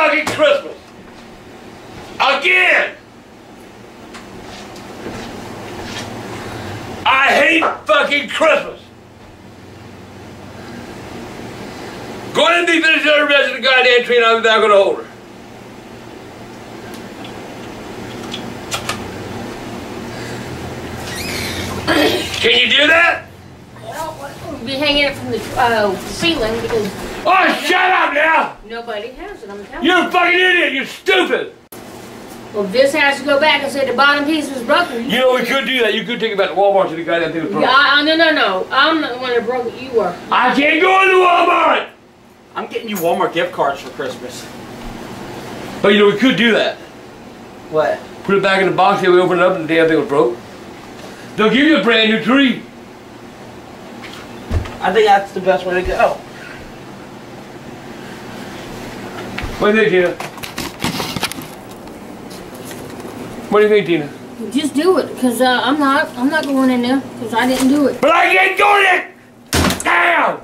fucking Christmas. Again. I hate fucking Christmas. Go ahead and be finished with the rest of the goddamn tree and I'll be back on the holder. Can you do that? Well, we'll be hanging it from the ceiling because... Oh, shut up now! Nobody has it, I'm telling you. You're a fucking idiot, you're stupid! Well, this has to go back and say the bottom piece was broken. You know, we could do that. You could take it back to Walmart to the guy that did it broke. No. I'm not the one that broke it. You were. I can't go into Walmart! I'm getting you Walmart gift cards for Christmas. But, you know, we could do that. What? Put it back in the box and we open it up and the damn thing was broke. They'll give you a brand new tree. I think that's the best way to go. What do you think, Tina? What do you think, Tina? Just do it, because I'm not going in there, because I didn't do it. But I didn't do it! Damn!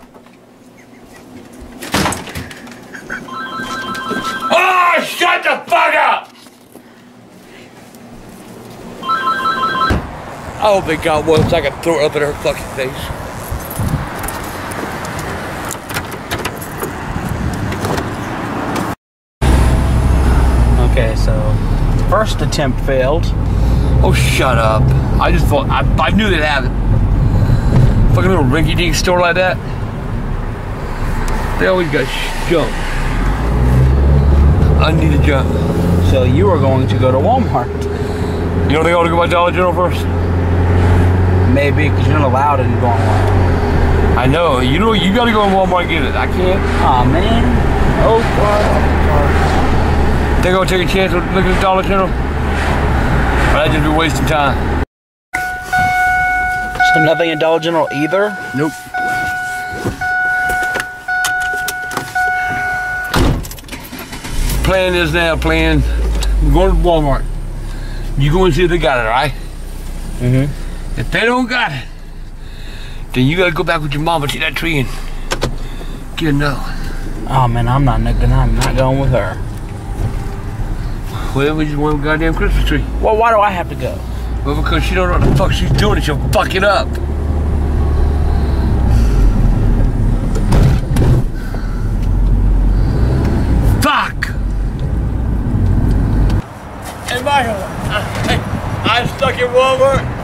Oh, shut the fuck up! I hope they got one so I can throw it up in her fucking face. Okay, so first attempt failed. Oh, shut up! I just thought I knew they'd have it. Fucking little rinky-dink store like that. They always got junk. I need a jump. So you are going to go to Walmart. You don't think I ought to go by Dollar General first? Maybe, because you're not allowed in Walmart. I know. You know, you gotta go in Walmart and get it. I can't. Aw, man. Oh, God. They're gonna take a chance with looking at Dollar General? Or that'd just be wasting time. So nothing at Dollar General either? Nope. Plan is now, plan. Go to Walmart. You go and see if they got it, alright? Mm-hmm. If they don't got it, then you gotta go back with your mama to that tree and get another one. Oh man, I'm not going with her. Well, we just want a goddamn Christmas tree. Well, why do I have to go? Well, because she don't know what the fuck she's doing and she'll fuck it up. Fuck! Hey, Michael, I'm stuck in Walmart.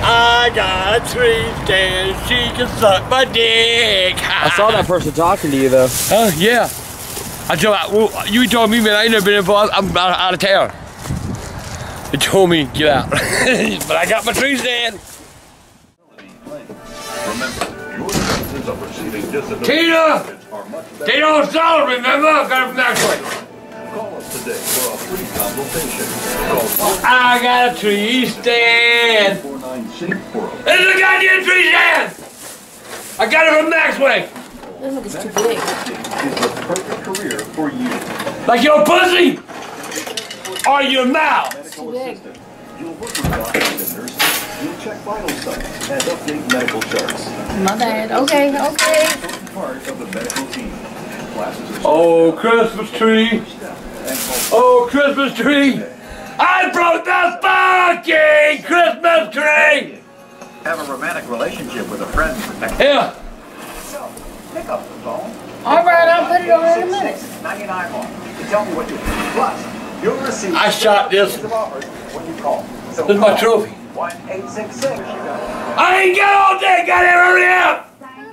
I got a tree stand, she can suck my dick. I saw that person talking to you though. Oh, yeah. You told me, man, I ain't never been involved. I'm out of town. They told me, get out. But I got my tree stand. Remember, your chances of receiving disability Tina! Are much better. They don't sell it, remember? I got it from Maxway. Call us today for a free consultation. I got a tree stand. It's a goddamn tree stand! I got it from Maxway. That look is too big. It's the perfect career for you. Like your pussy or your mouth. It's too big. You'll work with doctors and nurses. You'll check vital signs and update medical charts. My bad. Okay, okay. Part of the medical team. Oh, Christmas tree. Oh, Christmas tree! I broke the fucking Christmas tree! Have a romantic relationship with a friend. Yeah. So, pick up the phone. All right, I'll put it on in a minute. Tell me what you plus. You'll receive. I shot this. This is my trophy. 1866. I ain't got all day. Gotta hurry up.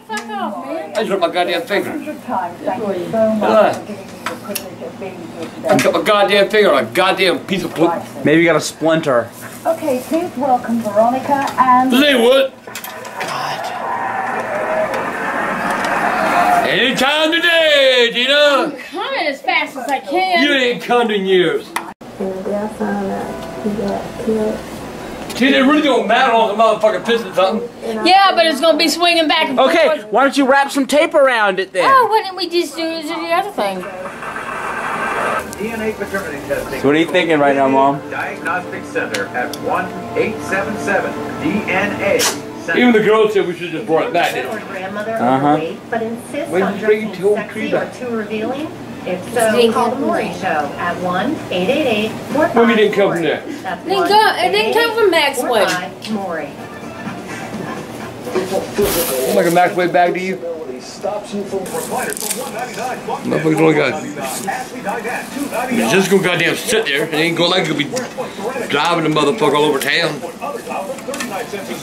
Fuck off, man. I just hurt my goddamn finger. I cut my goddamn finger on a goddamn piece of wood. Maybe you got a splinter. Okay, please welcome Veronica and... This ain't wood. God. Any time today, Gina. I'm coming as fast as I can. You ain't come in years. See, they really don't matter on the motherfucking Pistons, huh? Yeah, but it's gonna be swinging back and forth. Okay, why don't you wrap some tape around it then? Oh, why didn't we just do the other thing? DNA paternity testing. So what are you thinking right now, Mom? Diagnostic Center at 1877 DNA. Even the girls said we should just brought it back. Uh huh. Why did you bring your old tree back? If so, call the Maury Show at 1-888-45-MAURY. Maury didn't come from there. It didn't come from Maxway. Maury. I'm like a Maxway bag to you. Motherfuckers only got. He's just gonna goddamn sit there and ain't gonna like to be driving the motherfucker all over town.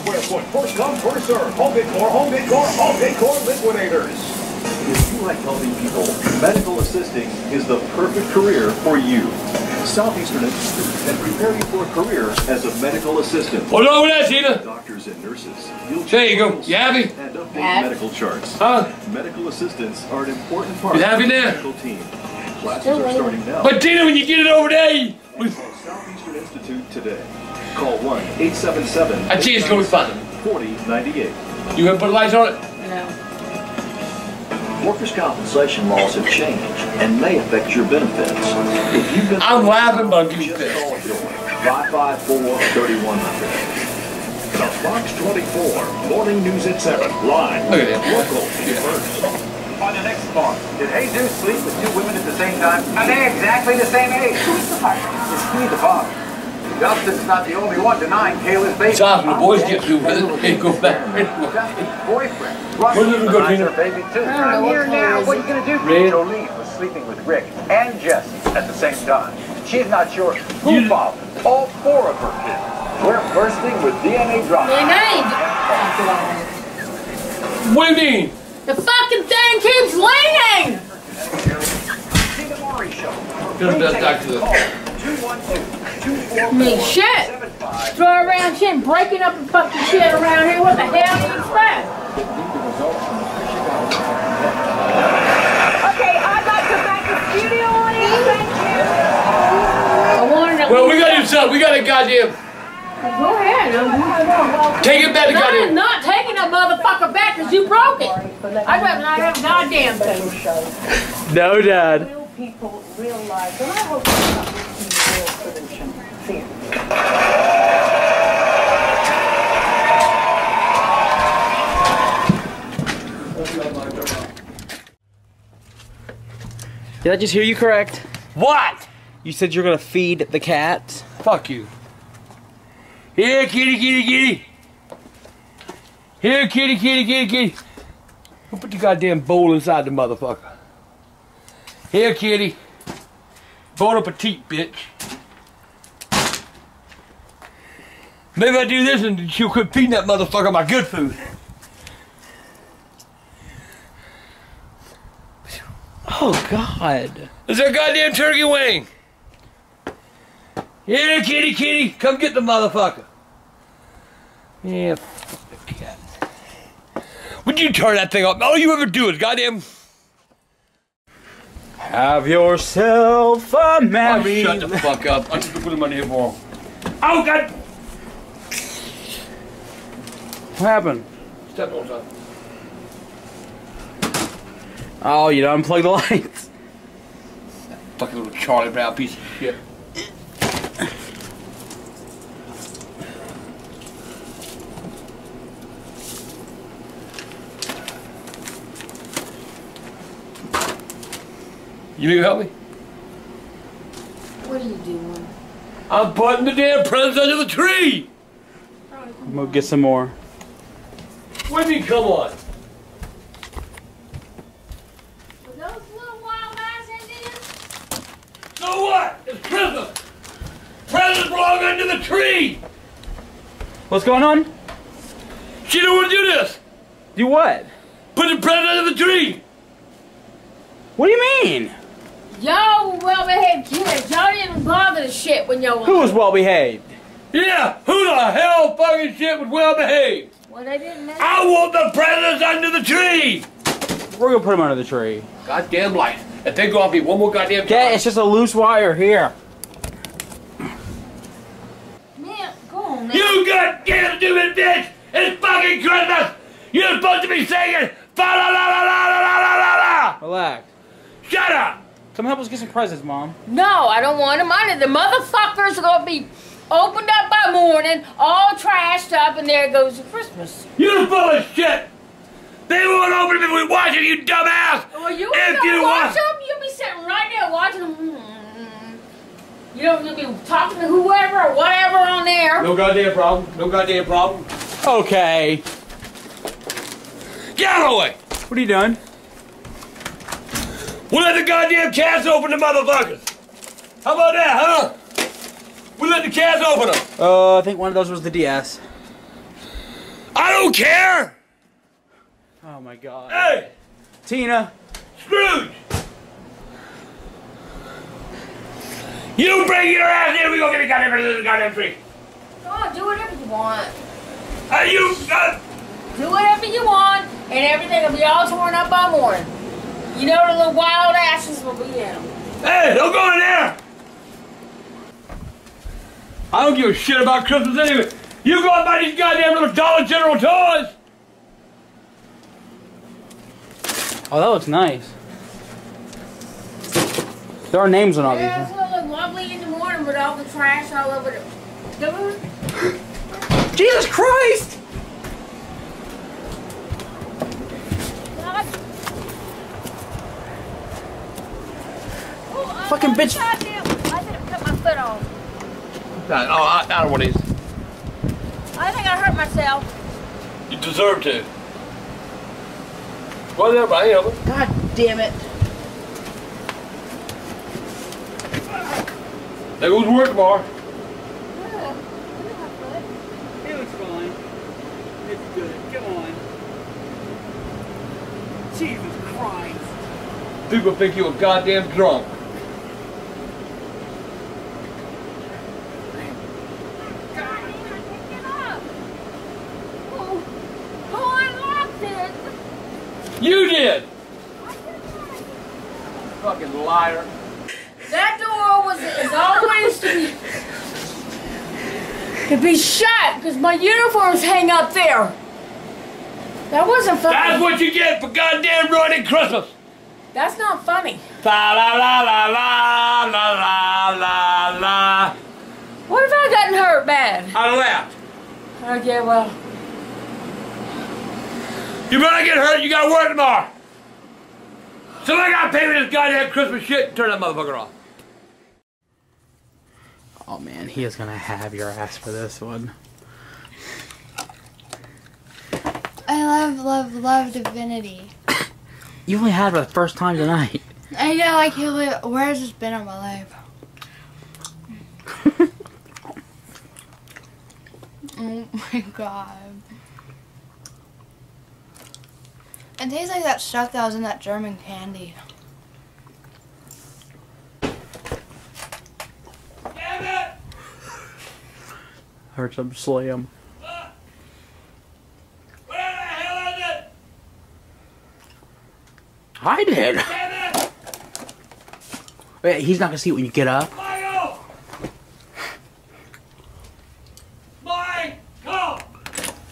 First come, first serve. Home Decor Liquidators. If you like helping people, medical assisting is the perfect career for you. Southeastern Institute can prepare you for a career as a medical assistant. Hold on with that, Gina. Doctors and nurses. There you go. You happy? And update medical charts. Huh? Medical assistants are an important part of the medical team. Classes are starting now. But Gina, when you get it over there, Southeastern Institute today. Call 1-877. I think it's going to be fun. 4098. You gonna put lights on it? No. Workers' compensation laws have changed and may affect your benefits. If you've been I'm laughing, but you 554-3100. The Fox 24 Morning News at 7 live. Look at that. Local first. On the next spot, did Jesus sleep with two women at the same time? Are they exactly the same age? Who's the partner? It's me, the father. Justin's not the only one denying Kayla's baby. Stop, the boys get through with it. They go back. Justin's boyfriend. Rusty denies her baby too. I'm here now. What are you going to do? Jolene was sleeping with Rick and Jesse at the same time. She's not sure who fathered all four of her kids. We're bursting with DNA drops. What do you mean? The fucking thing keeps leaning! See the Maury Show. I mean, shit! Throw around shit and breaking up the fucking shit around here. What the hell do you expect? Okay, I'd like to thank the studio audience. Thank you. Well, we gotta do something. We gotta goddamn. Go ahead. Take it back to goddamn. I'm not taking that motherfucker back because you broke it. I'd rather not have goddamn thing. No, Dad. Real people, real life, and I hope that's not a real solution. See you. Did I just hear you correct? What? You said you're gonna feed the cat? Fuck you. Here, kitty, kitty, kitty. Here, kitty, kitty, kitty, kitty. Who put the goddamn bowl inside the motherfucker? Here, kitty. Bon appetit, bitch. Maybe I do this and she'll quit feeding that motherfucker my good food. Oh, God. It's a goddamn turkey wing. Here, kitty, kitty. Come get the motherfucker. Yeah, fuck the cat. Would you turn that thing off? All you ever do is goddamn... Have yourself a merry... Oh, shut the fuck up. I'm just putting my name on. Oh, God... What happened? Step on top. Oh, you don't unplug the lights. That fucking little Charlie Brown piece of shit. You need to help me? What are you doing? I'm putting the damn presents under the tree! I'm gonna get some more. What do you mean, come on? Were those little wild eyes Indians? So what? It's presents! Presents belong under the tree! What's going on? She don't want to do this! Do what? Put the present under the tree! What do you mean? Y'all were well-behaved kids. Y'all didn't bother the shit when y'all were... Who was well-behaved? Yeah, who the hell fucking shit was well-behaved? Well, I didn't know. I want the presents under the tree! We're gonna put them under the tree. Goddamn light. If they go off me one more goddamn time. Yeah, it's just a loose wire here. Man, go on, man. You goddamn stupid bitch! It's fucking Christmas! You're supposed to be singing fa la la la la la la la la! Relax. Shut up! Come help us get some presents, Mom. No, I don't want them under. The motherfuckers are gonna be... opened up by morning, all trashed up, and there goes the Christmas. You're full of shit! They won't open them if we watch them, you dumbass! Well, you if you watch them, you'll be sitting right watching, you know, you'll be talking to whoever or whatever on there. No goddamn problem. No goddamn problem. Okay. Get out of the way! What are you doing? We'll let the goddamn cats open the motherfuckers. How about that, huh? We let the cats open them. Oh, I think one of those was the DS. I don't care! Oh my god. Hey! Tina. Scrooge! You bring your ass here, we gonna get a goddamn tree. Oh, do whatever you want. Do whatever you want, and everything will be all torn up by morning. You know the little wild ashes will be in them. Hey, don't go in there! I don't give a shit about Christmas anyway. You go and buy these goddamn little Dollar General toys! Oh, that looks nice. There are names on all these. Yeah, it's gonna look lovely in the morning with all the trash all over the... Jesus Christ! Oh, fucking bitch! I didn't cut my foot off. Oh, I don't want these. I think I hurt myself. You deserve to. Whatever, I am. God damn it. That was work, Mar. Yeah, it looks fine. It's good. Come on. Jesus Christ. Dude will think you a goddamn drunk. You did! Fucking liar. That door is always to be shut because my uniforms hang up there. That wasn't funny. That's what you get for goddamn ruining Christmas. That's not funny. La la la la la la la la. What if I gotten hurt bad? I laughed. Okay, well. You better get hurt, you gotta work tomorrow. So I gotta pay for this goddamn Christmas shit and turn that motherfucker off. Oh man, he is gonna have your ass for this one. I love Divinity. You only had it for the first time tonight. I know, I can't believe it. Where has this been all my life? Oh my god. It tastes like that stuff that was in that German candy. Damn it! Heard some slam. Where the hell is it? I did. Damn it! Wait, he's not gonna see it when you get up. Michael!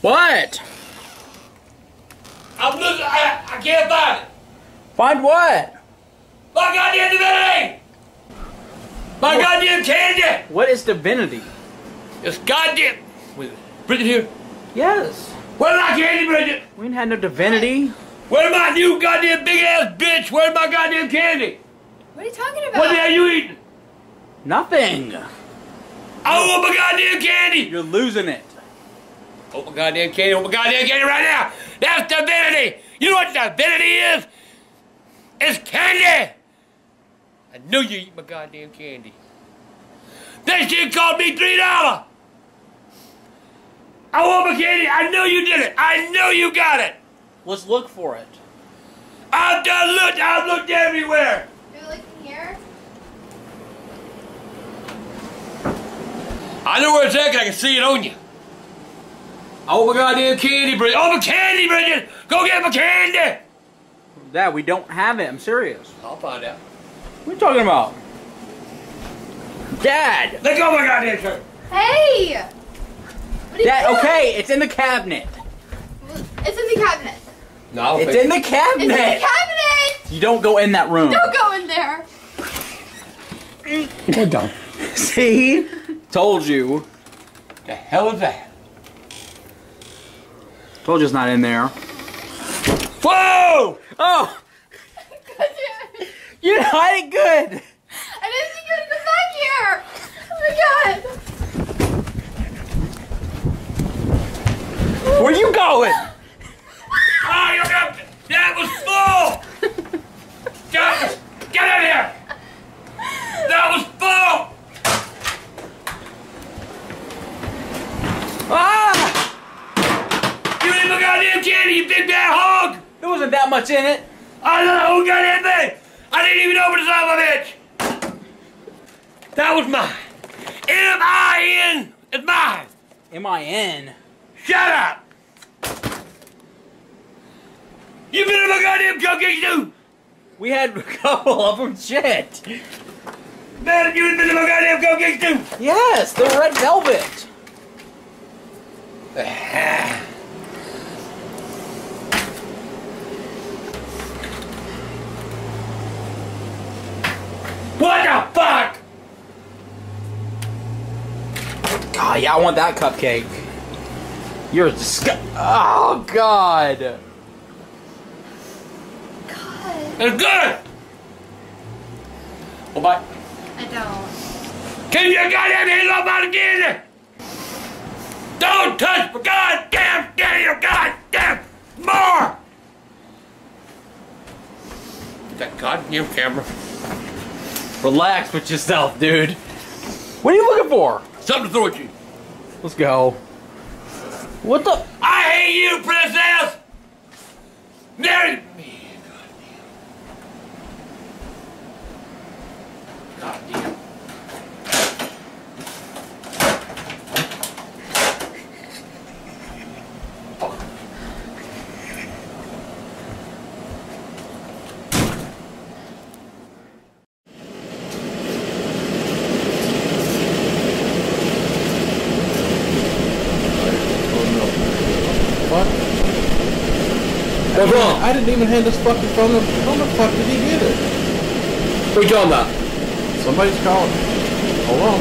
What? I'm losing, I can't find it. Find what? My goddamn Divinity! My goddamn candy! What is Divinity? It's goddamn... Wait, Bridgette here? Yes. Where's my candy, Bridgette? We ain't had no Divinity. Where's my new goddamn big ass bitch? Where's my goddamn candy? What are you talking about? What the hell are you eating? Nothing. I want my goddamn candy! You're losing it. Open goddamn candy, open goddamn candy right now! That's Divinity! You know what Divinity is? It's candy! I knew you eat my goddamn candy. This shit cost me $3! I want my candy! I knew you did it! I knew you got it! Let's look for it. I've done looked! I've looked everywhere! You're looking here? I know where it's at, I can see it on you. Oh my goddamn candy, Bridgette! Oh my candy, Bridgette! Go get my candy! Dad, we don't have it. I'm serious. I'll find out. What are you talking about? Dad! Let go of my goddamn shirt! Hey! What are Dad, you doing? Okay, it's in the cabinet. It's in the cabinet. No, it's in the cabinet! It's in the cabinet! You don't go in that room. Don't go in there. You're dumb. See? Told you. The hell is that? Told you it's not in there. Whoa! Oh! You know, I did good! going? Oh, you're not, that was full! Get out of here! That was full! Ah! You didn't look out damn candy, you big bad hog! There wasn't that much in it. I don't know who got anything! I didn't even open the son of a bitch! That was mine. M-I-N! It's mine! M-I-N? Shut up! You better look goddamn cupcakes too! We had a couple of them, shit! Man, you better look goddamn cupcakes too! Yes, they're red velvet! What the fuck?! Oh, yeah, I want that cupcake. You're a disgust. Oh, God. God. It's good. Well, bye. I don't. Keep your goddamn hands off my candy. Don't touch my goddamn candy or goddamn more. That goddamn camera. Relax with yourself, dude. What are you looking for? Something to throw at you. Let's go. What the? I hate you, princess! Marry me, goddamn. I didn't even have this fucking phone. How the fuck did he get it? Who you talking about? Somebody's calling. Hold on.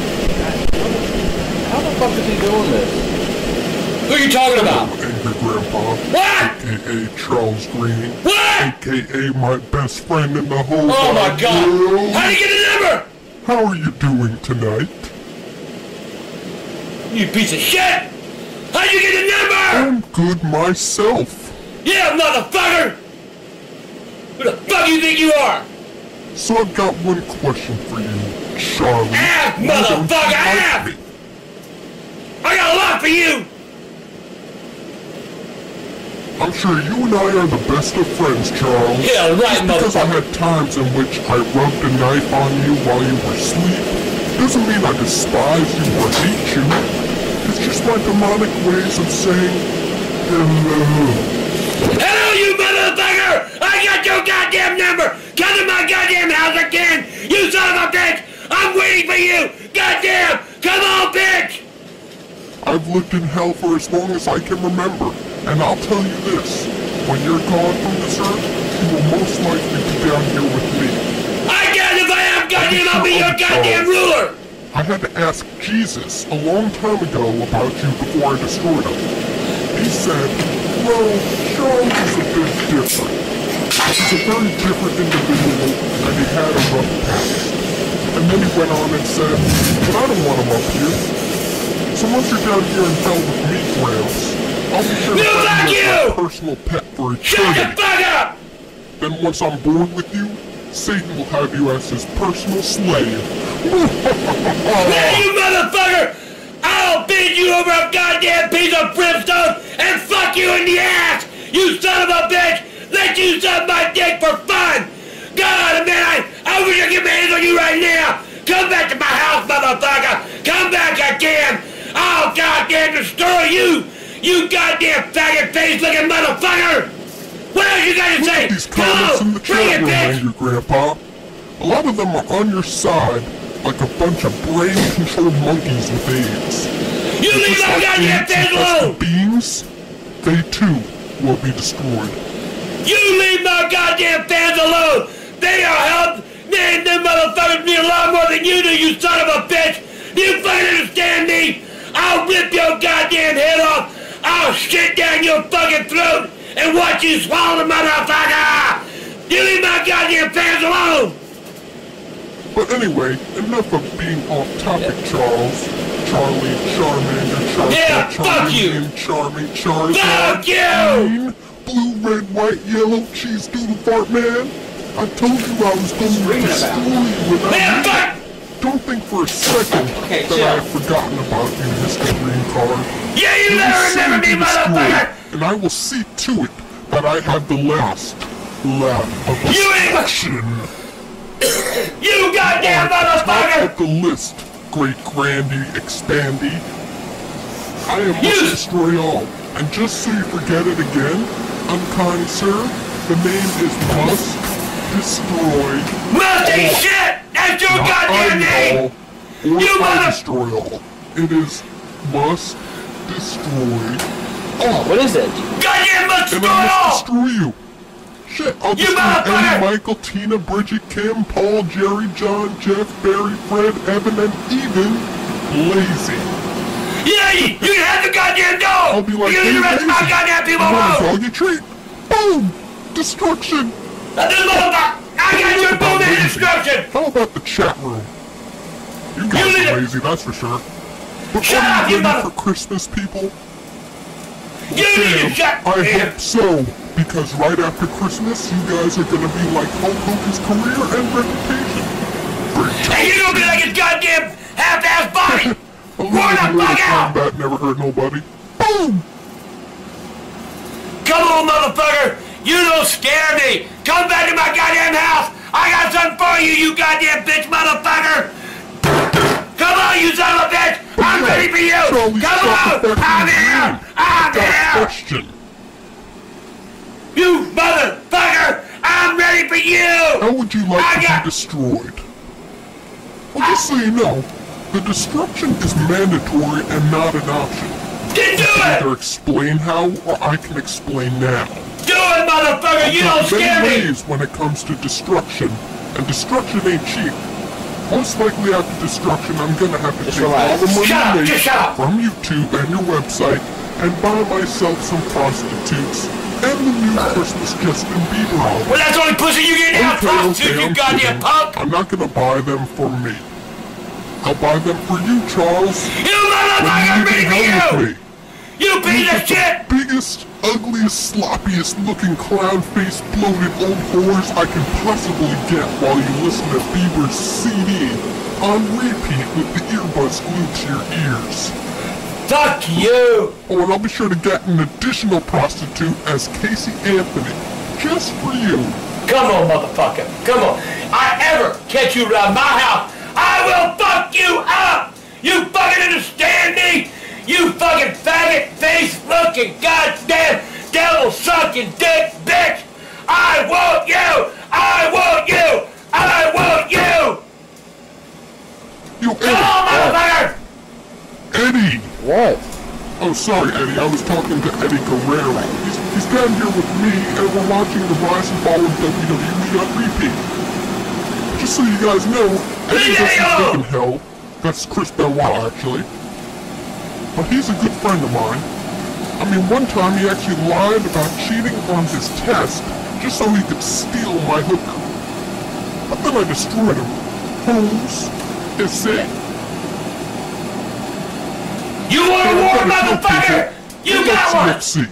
How the fuck is he doing this? Who are you talking about? Angry Grandpa. What? AKA Charles Green. What? AKA my best friend in the whole world. Oh my God. World. How do you get a number? How are you doing tonight? You piece of shit! How'd you get a number? I'm good myself. Yeah, motherfucker! Who the fuck do you think you are? So I've got one question for you, Charlie. Ass, motherfucker! Ass! I got a lot for you! I'm sure you and I are the best of friends, Charles. Yeah, right, motherfucker. Just because I had times in which I rubbed a knife on you while you were asleep doesn't mean I despise you or hate you. It's just my demonic ways of saying hello. Hello, you motherfucker! I got your goddamn number! Come to my goddamn house again! You son of a bitch! I'm waiting for you! Goddamn! Come on, bitch! I've lived in hell for as long as I can remember, and I'll tell you this. When you're gone from this earth, you will most likely be down here with me. I guess if I am goddamn, I'll be your goddamn ruler! I had to ask Jesus a long time ago about you before I destroyed him. He said... Well, Charles is a bit different. He's a very different individual, and he had a rough past. And then he went on and said, but I don't want him up here. So once you're down here in hell with me, Grams, I'll be sure to be my personal pet for eternity. Shut the fuck up! Then once I'm bored with you, Satan will have you as his personal slave. Now you motherfucker! I'll beat you over a goddamn piece of brimstone and fuck you in the ass! You son of a bitch! Let you suck my dick for fun! God, man, I wish I could get my hands on you right now! Come back to my house, motherfucker! Come back again! I'll goddamn destroy you! You goddamn faggot face-looking motherfucker! What else you gotta say? Hello! Bring it, bitch! Your grandpa. A lot of them are on your side. Like a bunch of brain-controlled monkeys with AIDS. You leave my goddamn thing alone! Beings, they too will be destroyed. You leave my goddamn fans alone! They are helped! Man, them motherfuckers need a lot more than you do, you son of a bitch! You fucking understand me? I'll rip your goddamn head off! I'll shit down your fucking throat and watch you swallow the motherfucker! You leave my goddamn fans alone! But anyway, enough of being off topic, Charles. Charlie, Charmander, Charles. Yeah, fuck you! Charming, Charizard. Fuck you! Green, blue, red, white, yellow, cheese doodle fart man. I told you I was going to destroy you without you. Don't think for a second that I've forgotten about you, Mr. Green Card. Yeah, you never remember me, motherfucker! And I will see to it that I have the last lap of destruction. You goddamn motherfucker! At the list, Great Grandy Expandy. I am going to destroy all. And just so you forget it again, unkind sir, the name is Must Destroy. Musty shit! That's your goddamn name! You must destroy all. It is Must Destroy. Oh, what is it? Goddamn much and I must destroy you! Shit, I'll destroy Eddie, Michael, Tina, Bridget, Kim, Paul, Jerry, John, Jeff, Barry, Fred, Evan, and even Lazy. Yeah, you can have the goddamn dog! I'll be like, you can arrest my goddamn people alone! All you treat. Boom! Destruction! I got your boom and destruction! How about the chat room? You guys are lazy, that's for sure. But shut up, you mother- for Christmas, people? Damn, I hope so, because right after Christmas, you guys are gonna be like Hulk Hogan's career and reputation. Hey, you're gonna be like a goddamn half-ass body! Where the fuck out! That never hurt nobody. Boom! Come on, motherfucker! You don't scare me! Come back to my goddamn house! I got something for you, you goddamn bitch motherfucker! Come on, you son of a bitch! I'm ready for you! Charlie, come on! I'm here! I'm here! You motherfucker! I'm ready for you! How would you like to be destroyed? Well, just so you know, the destruction is mandatory and not an option. Then do it! Either explain how, or I can explain now. Do it, motherfucker! You don't scare me! There are many ways when it comes to destruction, and destruction ain't cheap. Most likely after destruction, I'm gonna have to take all the money I make from YouTube and your website and buy myself some prostitutes and the new Christmas Justin Bieber album. Well, that's only pussy you get now, prostitute, you goddamn punk! I'm not gonna buy them for me. I'll buy them for you, Charles. You motherfucker, me! You piece of shit! The biggest, ugliest, sloppiest looking clown-faced, bloated old whores I can possibly get while you listen to Bieber's CD on repeat with the earbuds glued to your ears. Fuck you! Oh, and I'll be sure to get an additional prostitute as Casey Anthony, just for you. Come on, motherfucker, come on. I ever catch you around my house, I will fuck you up! You fucking understand me? You fucking faggot-face-looking, goddamn, devil-sucking, dick bitch! I want you! I want you! I want you! You Come on, motherfucker! Eddie! What? Oh, sorry, Eddie. I was talking to Eddie Guerrero. He's down here with me, and we're watching the rise and fall of WWE on repeat. Just so you guys know, Eddie doesn't live in hell. That's Chris Benoit, actually. But he's a good friend of mine. I mean, one time he actually lied about cheating on his test just so he could steal my hooker. But then I destroyed him. Who's is it? You want a war, motherfucker? You got one! UFC.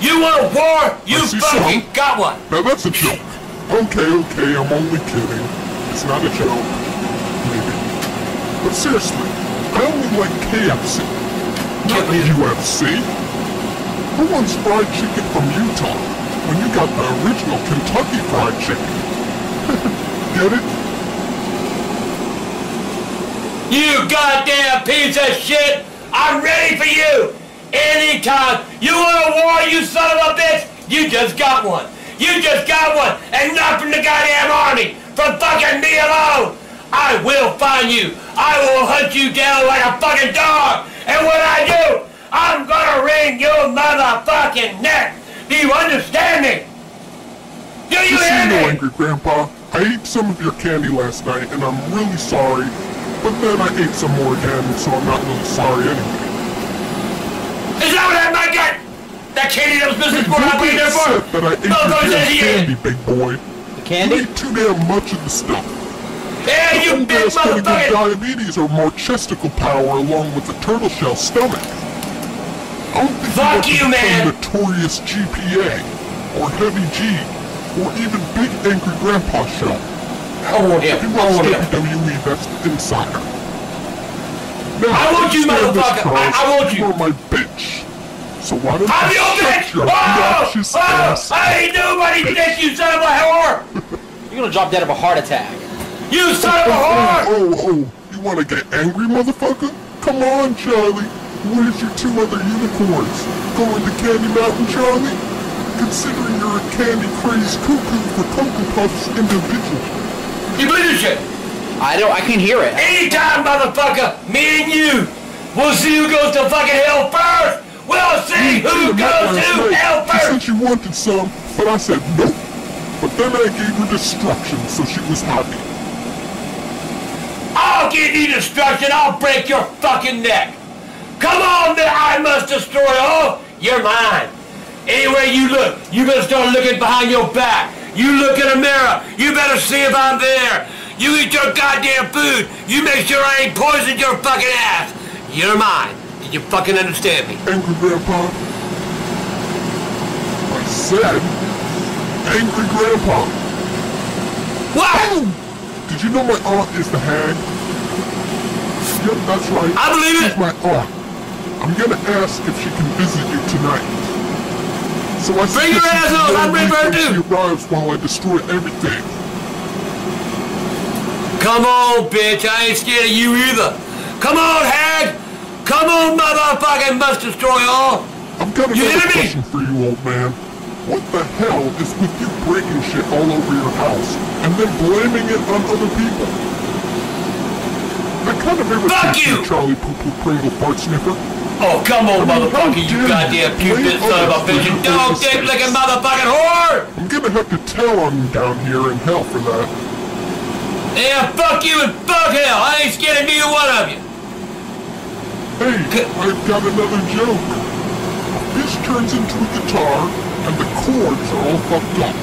You want a war? You fucking got one! Now that's a joke. Okay, I'm only kidding. It's not a joke. Maybe. But seriously. I only like KFC, not UFC. Who wants fried chicken from Utah when you got the original Kentucky Fried Chicken? Get it? You goddamn piece of shit! I'm ready for you! Anytime! You want a war, you son of a bitch? You just got one! You just got one! And not from the goddamn army! From fucking me alone! I will find you! I will hunt you down like a fucking dog! And when I do, I'm gonna wring your motherfucking neck! Do you understand me? Do you hear me? You know, Angry Grandpa, I ate some of your candy last night and I'm really sorry, but then I ate some more again, so I'm not really sorry anyway. Is that what I had in my gut? That candy that was business for, I paid there for? Motherfucker says he ate it! Big boy. Candy? You eat too damn much of the stuff. Yeah, the you big motherfucker! Diabetes or more chesticle power along with a turtle shell stomach. I don't think fuck you, man! Notorious GPA, or Heavy G, or even Big Angry Grandpa show. However, if you watch WWE, that's the insider. Now, I want you, motherfucker! I want you! You are my bitch. So why don't I'm you shut bitch. Your obnoxious ass I ain't nobody bitch, you son of a whore! You're gonna drop dead of a heart attack. You son of a whore! Oh, you wanna get angry, motherfucker? Come on, Charlie. Where's your two other unicorns? Going to Candy Mountain, Charlie? Considering you're a candy-crazed cuckoo for Cocoa Puffs individual. You believe shit! I can't hear it. Anytime, motherfucker, me and you, we'll see who goes to fucking hell first! We'll see who goes to hell first! She said she wanted some, but I said nope. But then I gave her destruction, so she was happy. I'll give you destruction, I'll break your fucking neck! Come on, then I must destroy all your mind! Anywhere you look, you better start looking behind your back! You look in a mirror, you better see if I'm there! You eat your goddamn food! You make sure I ain't poisoned your fucking ass! You're mine! Did you fucking understand me? Angry Grandpa? I said... Angry Grandpa! What?! Oh, did you know my aunt is the hag? Yep, that's right. I believe it! She's my aunt. I'm gonna ask if she can visit you tonight. So I bring your ass up! I'll bring her too! She arrives while I destroy everything. Come on, bitch, I ain't scared of you either. Come on, hag! Come on, motherfucking must destroy all! I've got another question for you, old man. What the hell is with you breaking shit all over your house and then blaming it on other people? I kind of irritates you, Charlie Poo-Poo Pringle Fart Sniffer. Oh, come on, motherfucker, you goddamn putrid son of a bitch, you dog dick-licking motherfucking whore! I'm gonna have to tell on you down here in hell for that. Yeah, fuck you and fuck hell! I ain't scared of neither one of you! Hey, I've got another joke. This turns into a guitar, and the chords are all fucked up.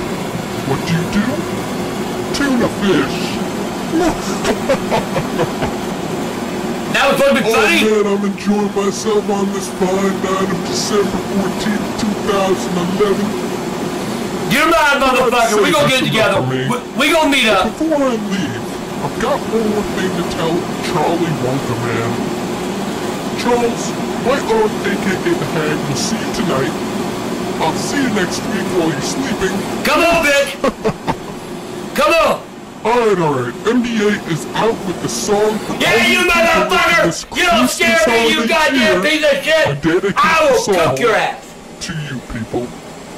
What do? Tuna fish. That was supposed to be funny! Oh man, I'm enjoying myself on this fine night of December 14th, 2011. You're mine, motherfucker. We gonna get together. We gonna meet up. Before I leave, I've got one more thing to tell Charlie Wonka Man. Charles, my aunt, a.k.a. the hag, will see you tonight. I'll see you next week while you're sleeping. Come on, bitch! Come on! Alright. NBA is out with the song. Yeah, you motherfucker! You don't scare me, you goddamn piece of shit! I will cook your ass! To you, people.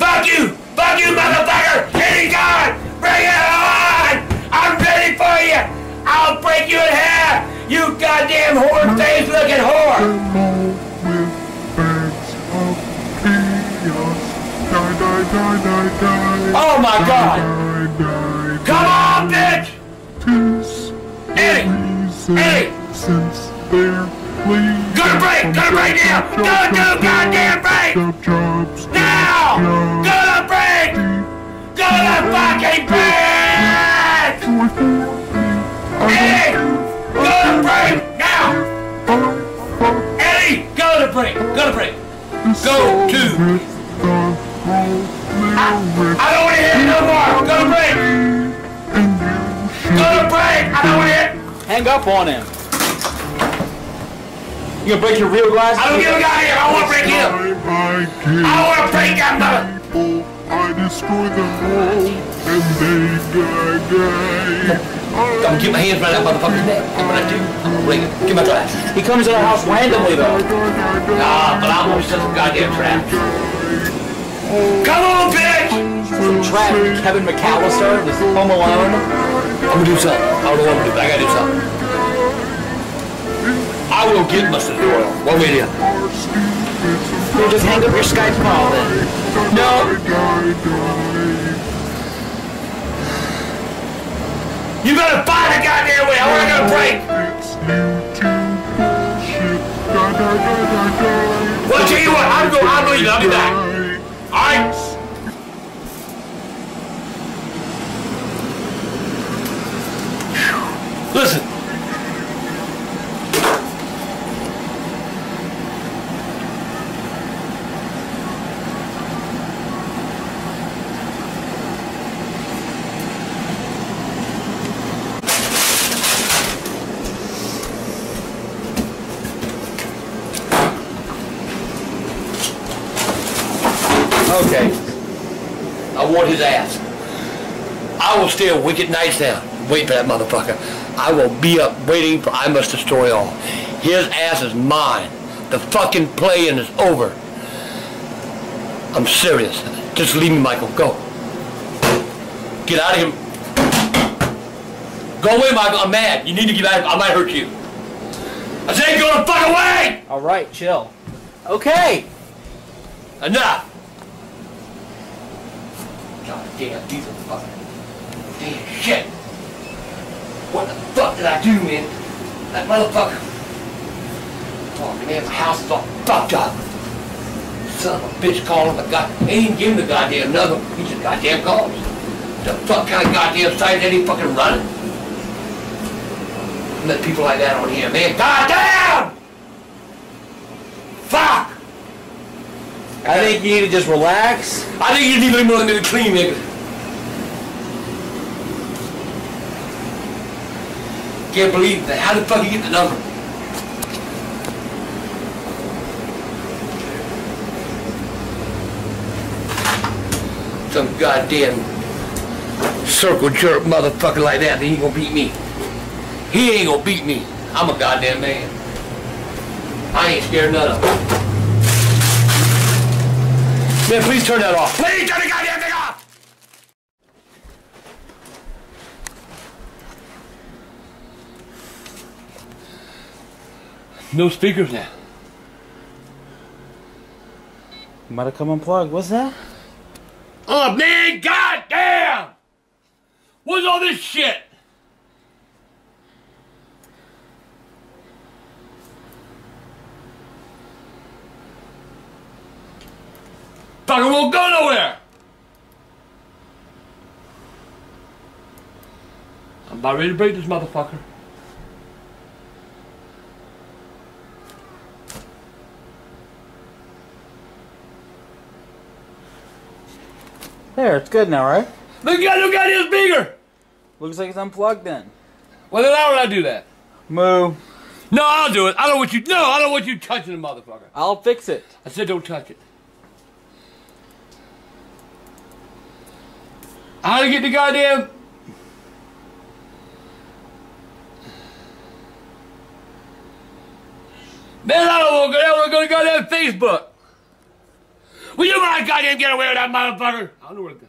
Fuck you! Fuck you, motherfucker! Any time! Bring it on! I'm ready for you! I'll break you in half! You goddamn horn-face-looking whore! With bags of chaos. Die, die, die, die, die. Oh my god! Die, die, die, come on, bitch! Peace. Eddie! Since they're leaving. Gonna break now! Gonna do goddamn break! Jobs, now! Gonna break! Gonna fucking break! Eddie! Gonna break! Now! Eddie! Gonna break! Gonna break! Go to! I don't wanna hit no more! Gonna break! Gonna break! I don't wanna hit! Hang up on him! You gonna break your real glass? I don't give a goddamn! I wanna break him! I wanna break that mother! I destroy them all, and they die. Don't get my hands around that motherfucker's neck. That's what I do. Get my trash. He comes in our house randomly, though. Nah, but I'm always just a goddamn trap. Come on, bitch! Some trap, Kevin McAllister, this Home Alone. I'm gonna do something. I don't know what I'm gonna do, but I gotta do something. I will get Mr. Doyle. What we do? You just hang up your Skype call, then. No! You better find a goddamn way! I wanna go break! Well, tell you what, I'm leaving, I'll be back. Alright? Listen. Okay. I want his ass. I will steal wicked nights down. Wait for that motherfucker. I will be up waiting for I Must Destroy All. His ass is mine. The fucking playing is over. I'm serious. Just leave me, Michael. Go. Get out of here. Go away, Michael. I'm mad. You need to get out of here. I might hurt you. I said go the fuck away! Alright, chill. Okay. Enough. God damn, these are fucking damn shit. What the fuck did I do, man? That motherfucker. Oh, man, my house is all fucked up. Son of a bitch calling the goddamn... He didn't give him the goddamn number. He just goddamn calls. The fuck kind of goddamn site that he fucking running? I met people like that on here, man. Goddamn! Fuck! I think you need to just relax. I think you need to leave me on the clean, nigga. Can't believe that. How the fuck you get the number? Some goddamn circle jerk motherfucker like that, he ain't gonna beat me. He ain't gonna beat me. I'm a goddamn man. I ain't scared none of them. Man, please turn that off. Please turn the goddamn thing off! No speakers now. You might have come unplugged. What's that? Oh, man, goddamn! What's all this shit? Fucking won't go nowhere! I'm about ready to break this motherfucker. There, it's good now, right? Look at this speaker! Looks like it's unplugged then. Well, then how would I do that? Moo. No, I'll do it. I don't want you, no, I don't want you touching the motherfucker. I'll fix it. I said don't touch it. How to get the goddamn... Man, I don't want to go to goddamn Facebook. Will you mind goddamn get away with that motherfucker? I don't know where to go.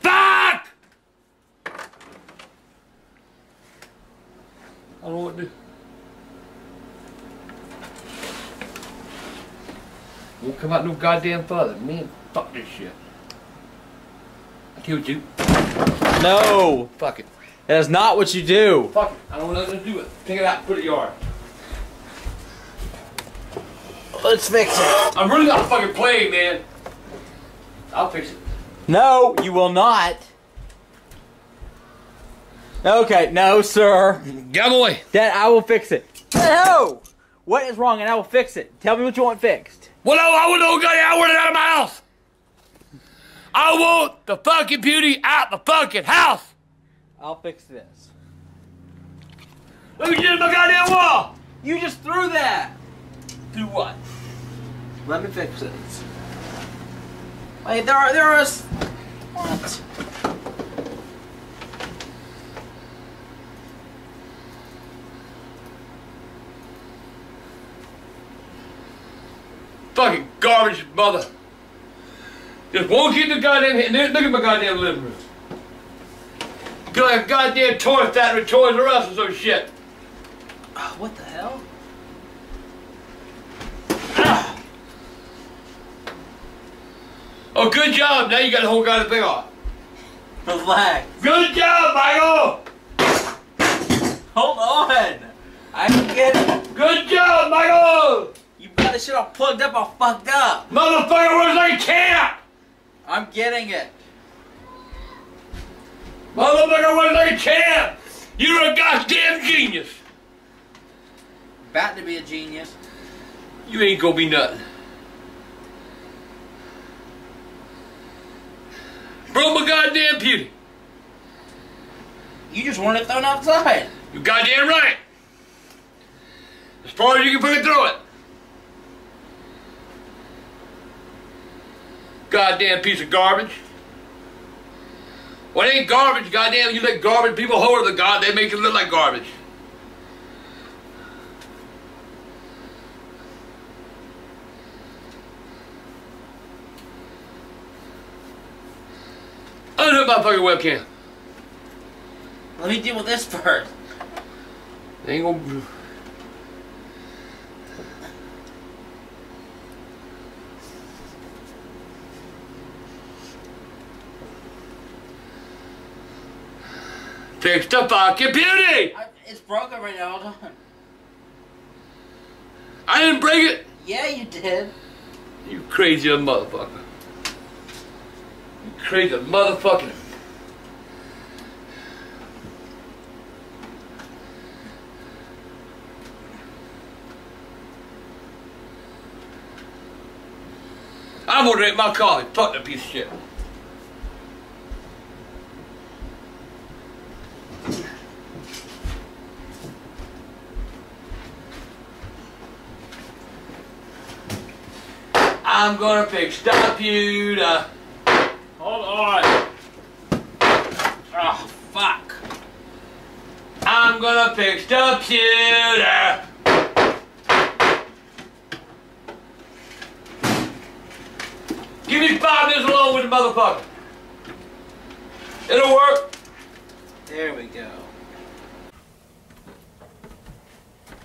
Fuck! I don't know what to do. Won't come out no goddamn further. Man, fuck this shit. What you do. No! Fuck it. That is not what you do. Fuck it. I don't want nothing to do with it. Take it out and put it in the yard. Let's fix it. I'm really not fucking playing, man. I'll fix it. No, you will not. Okay, no, sir. Get away. Dad, I will fix it. No! What is wrong and I will fix it. Tell me what you want fixed. Well, no, I wouldn't know. I want it out of my house. I want the fucking beauty out the fucking house! I'll fix this. Let me get in my goddamn wall! You just threw that! Do what? Let me fix it. Wait, there are... What? Fucking garbage mother! Just won't get the goddamn head. Look at my goddamn living room. Goddamn toy factory, Toys R Us, and some shit. Oh, what the hell? Ah. Oh, good job. Now you got the whole goddamn thing off. Relax. Good job, Michael. Hold on. I can get it. Good job, Michael. You got this shit all plugged up, all fucked up. Motherfucker, where's my camp? I'm getting it. Motherfucker, where's my chance? You're a goddamn genius. About to be a genius. You ain't gonna be nothing. Broke my goddamn beauty. You just want it thrown outside. You goddamn right. As far as you can put it through it. Goddamn piece of garbage. Well, it ain't garbage, goddamn. You let garbage people hold the god, they make it look like garbage. Unhook my fucking webcam. Let me deal with this first. They ain't gonna. Fix the fucking beauty! It's broken right now, hold on. I didn't break it! Yeah, you did. You crazy motherfucker. You crazy motherfucker. I'm gonna drink my coffee. Fuck that piece of shit. I'm gonna fix the computer. Hold on. Oh, fuck. I'm gonna fix the computer. Give me 5 minutes alone with the motherfucker. It'll work. There we go.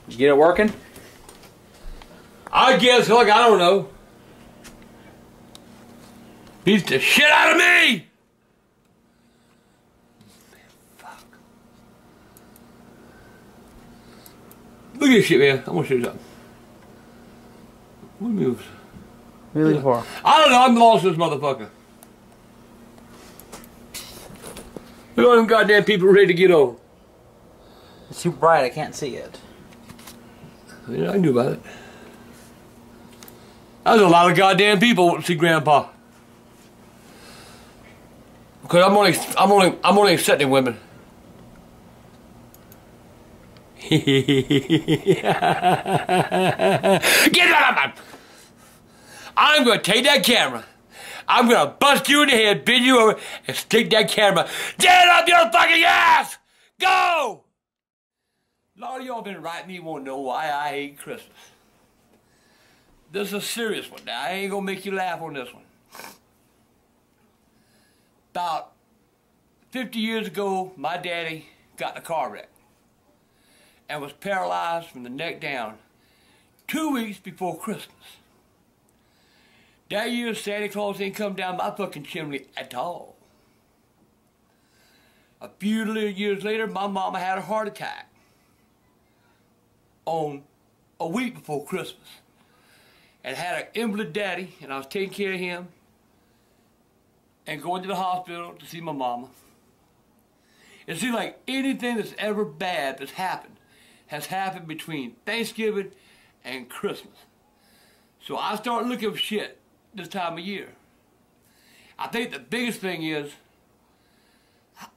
Did you get it working? I guess, look, I don't know. Beat the shit out of me! Man, fuck. Look at this shit, man. I'm gonna shoot it up. We moved. Really far. I don't know. I'm lost this motherfucker. Look at all them goddamn people ready to get over. It's too bright. I can't see it. Yeah, I knew about it. There's a lot of goddamn people wanting to see Grandpa. Because I'm only accepting women. Get out of my... I'm going to take that camera. I'm going to bust you in the head, bend you over, and stick that camera dead up your fucking ass! Go! A lot of y'all been writing me won't know why I hate Christmas. This is a serious one. Now, I ain't going to make you laugh on this one. About 50 years ago, my daddy got in a car wreck and was paralyzed from the neck down 2 weeks before Christmas. That year, Santa Claus didn't come down my fucking chimney at all. A few little years later, my mama had a heart attack on a week before Christmas and had an invalid daddy, and I was taking care of him and going to the hospital to see my mama. It seems like anything that's ever bad that's happened has happened between Thanksgiving and Christmas. So I start looking for shit this time of year. I think the biggest thing is,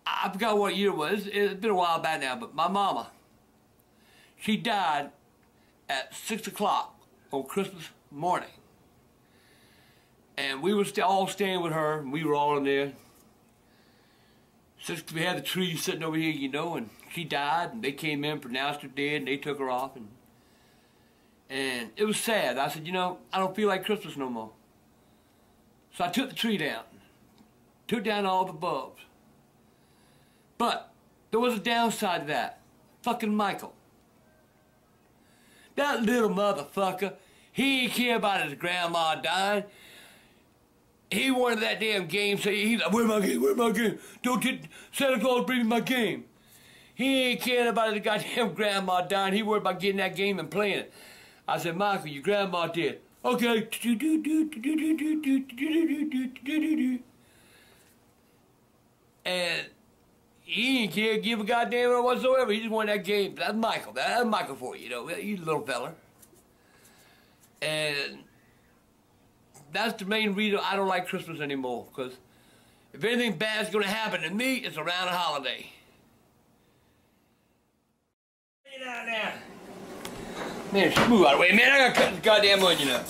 I forgot what year it was. It's been a while back now, but my mama, she died at 6 o'clock on Christmas morning. And we were all staying with her, and we were all in there. Since we had the tree sitting over here, you know, and she died, and they came in, pronounced her dead, and they took her off. And it was sad. I said, you know, I don't feel like Christmas no more. So I took the tree down, took down all the bulbs. But there was a downside to that. Fucking Michael. That little motherfucker, he didn't care about his grandma dying. He wanted that damn game, so he's like, where's my game, where's my game? Don't get Santa Claus bring me my game. He ain't caring about his goddamn grandma dying. He worried about getting that game and playing it. I said, Michael, your grandma did. Okay. And He didn't care, give a goddamn or whatsoever. He just wanted that game. That's Michael. That's Michael for you, you know. He's a little fella. And that's the main reason I don't like Christmas anymore. Because if anything bad's going to happen to me, it's around a holiday. Get out of there. Man, smooth out of the way, man. I got to cut this goddamn onion up.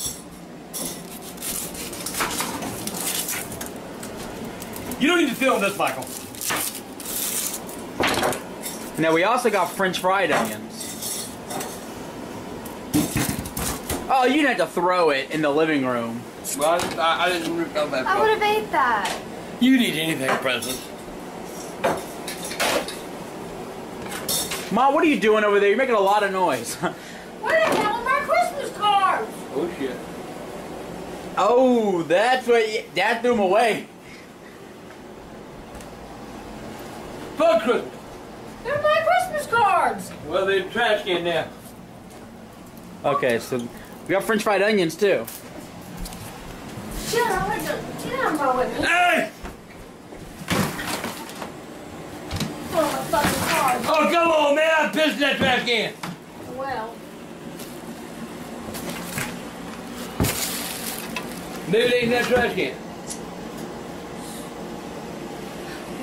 You don't need to film this, Michael. Now we also got French fried onions. Oh, you didn't have to throw it in the living room. Well, I didn't rip out that. I would have ate that. You didn't eat anything, President. Ma, what are you doing over there? You're making a lot of noise. We're counting our Christmas cards. Oh shit. Oh, that's what Dad threw them away. Fuck Christmas. They're my Christmas cards! Well, they're in the trash can now. Okay, so we got French fried onions too. Get out of my way. Hey! Throw my fucking cards. Oh, come on, man! I'm pissed in that trash can! Well. Maybe they ain't in that trash can.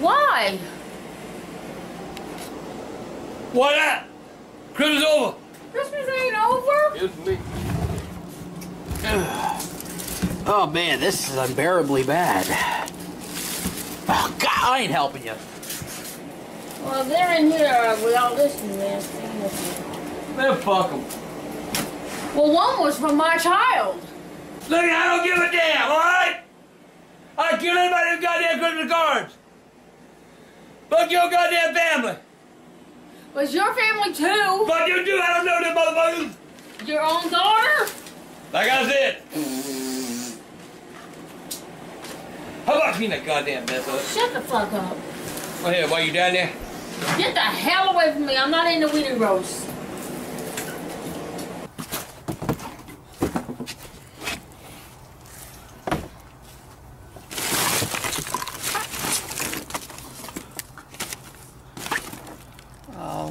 Why? What up? Christmas over. Christmas ain't over. It's me. Oh man, this is unbearably bad. Oh God, I ain't helping you. Well, they're in here with all this mess. Man, fuck them. Well, one was from my child. Look, I don't give a damn, all right? I kill anybody who goddamn Christmas cards. Fuck your goddamn family. Was your family too? But you do, I don't know them motherfuckers! Your own daughter? Like I said. How about clean that goddamn mess up? Shut the fuck up. Go ahead, while you down there? Get the hell away from me, I'm not into Weenie Roast.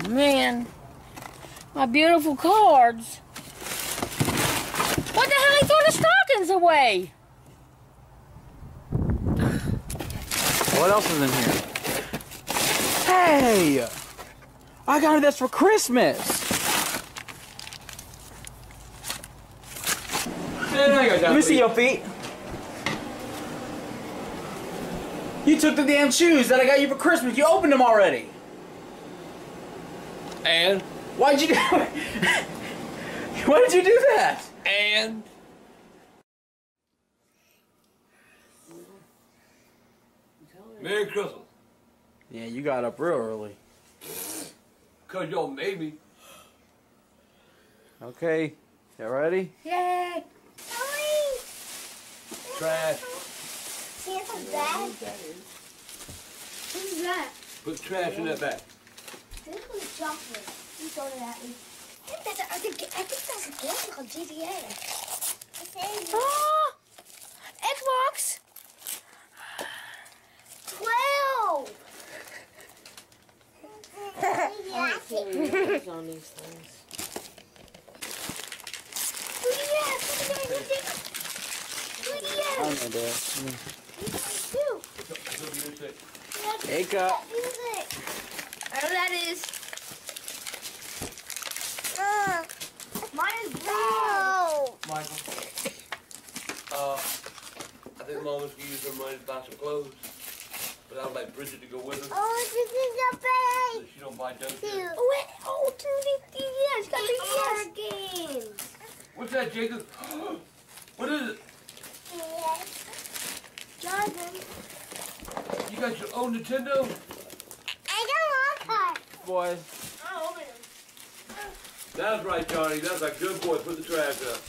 Man, my beautiful cards. What the hell? He threw the stockings away. What else is in here? Hey, I got this for Christmas. Let me see your feet. You took the damn shoes that I got you for Christmas. You opened them already. And? Why'd you do it? Why did you do that? And? Merry Christmas. Yeah, you got up real early. Cause y'all made me. Okay, you ready? Yay! Trash. What's that? Who's that? Put trash in that bag. This was chocolate. You throw it at me. I think that's a game called GTA. Oh! Xbox! 12! I don't see on these things. Who do you have? I don't know, Dad. Yeah. Take up. I know that is. Mine is blue. Michael. I think Mom was going to use her money to buy some clothes. But I would like Bridgette to go with her. Oh, this is a bag. So she don't buy donuts. Oh, it's got BTS games. What's that, Jacob? What is it? Yes. Jordan. You got your own Nintendo? Boy. I'll open them. That's right, Johnny. That's a good boy. Put the trash up.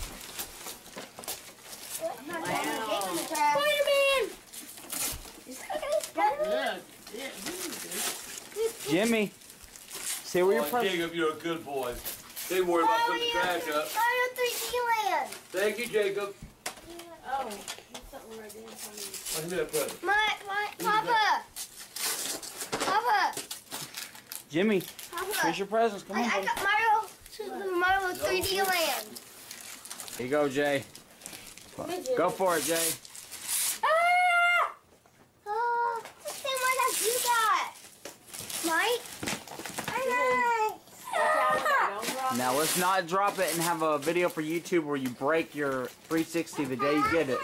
Wow. Spider-Man! Is that Spider-Man? Yeah. Jimmy. See where you're from. Jacob, you're a good boy. They worry about putting the trash up. Land. Thank you, Jacob. Yeah. Oh, there's something right there in front of you. Give me that present. My Papa. Papa. Jimmy, Papa. Here's your presents. Come on. I got Mario, Super Mario 3D Land. Here you go, Jay. Go for it, Jay. Now let's not drop it and have a video for YouTube where you break your 360 the day you get it.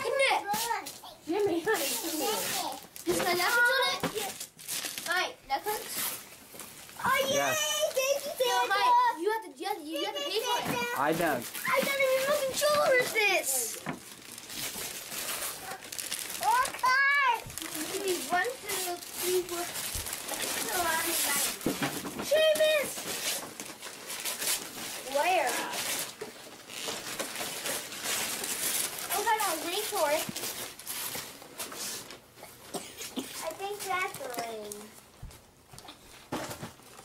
Jimmy, Alright, that comes. Oh yay! Yes. Thank you, Santa! You have to pay for it. I know. I got a remote control with this! Oh God! Jimmy, 1, 2, 3, 4. Seamus! Where? Oh God, I'll wait for it. I think that's the ring.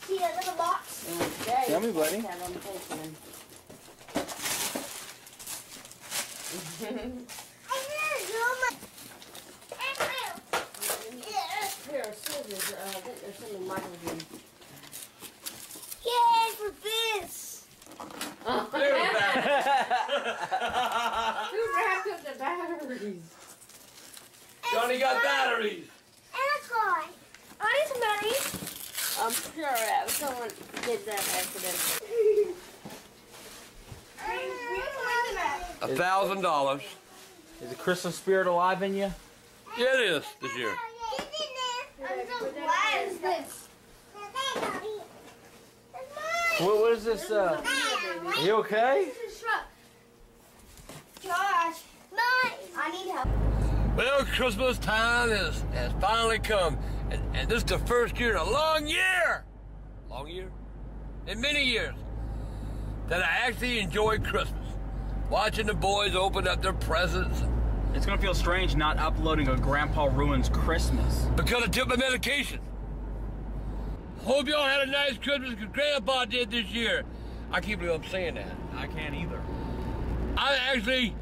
See that little box? Okay. Tell me, buddy. Here, scissors. I think there's something Michael did. Yay for this! Oh, who wrapped up the batteries? Johnny got batteries! And a car. I need some batteries. I'm sure someone did that accidentally. $1,000. Is the Christmas spirit alive in you? Yeah, it is this year. I'm so glad it's this. What is this? Are you okay? Josh, I need help. Well, Christmas time has finally come, and this is the first year in a long year, in many years, that I actually enjoy Christmas. Watching the boys open up their presents. It's gonna feel strange not uploading a Grandpa Ruins Christmas. Because I took my medication. Hope y'all had a nice Christmas because Grandpa did this year. I can't believe I'm saying that. I can't either. I'm actually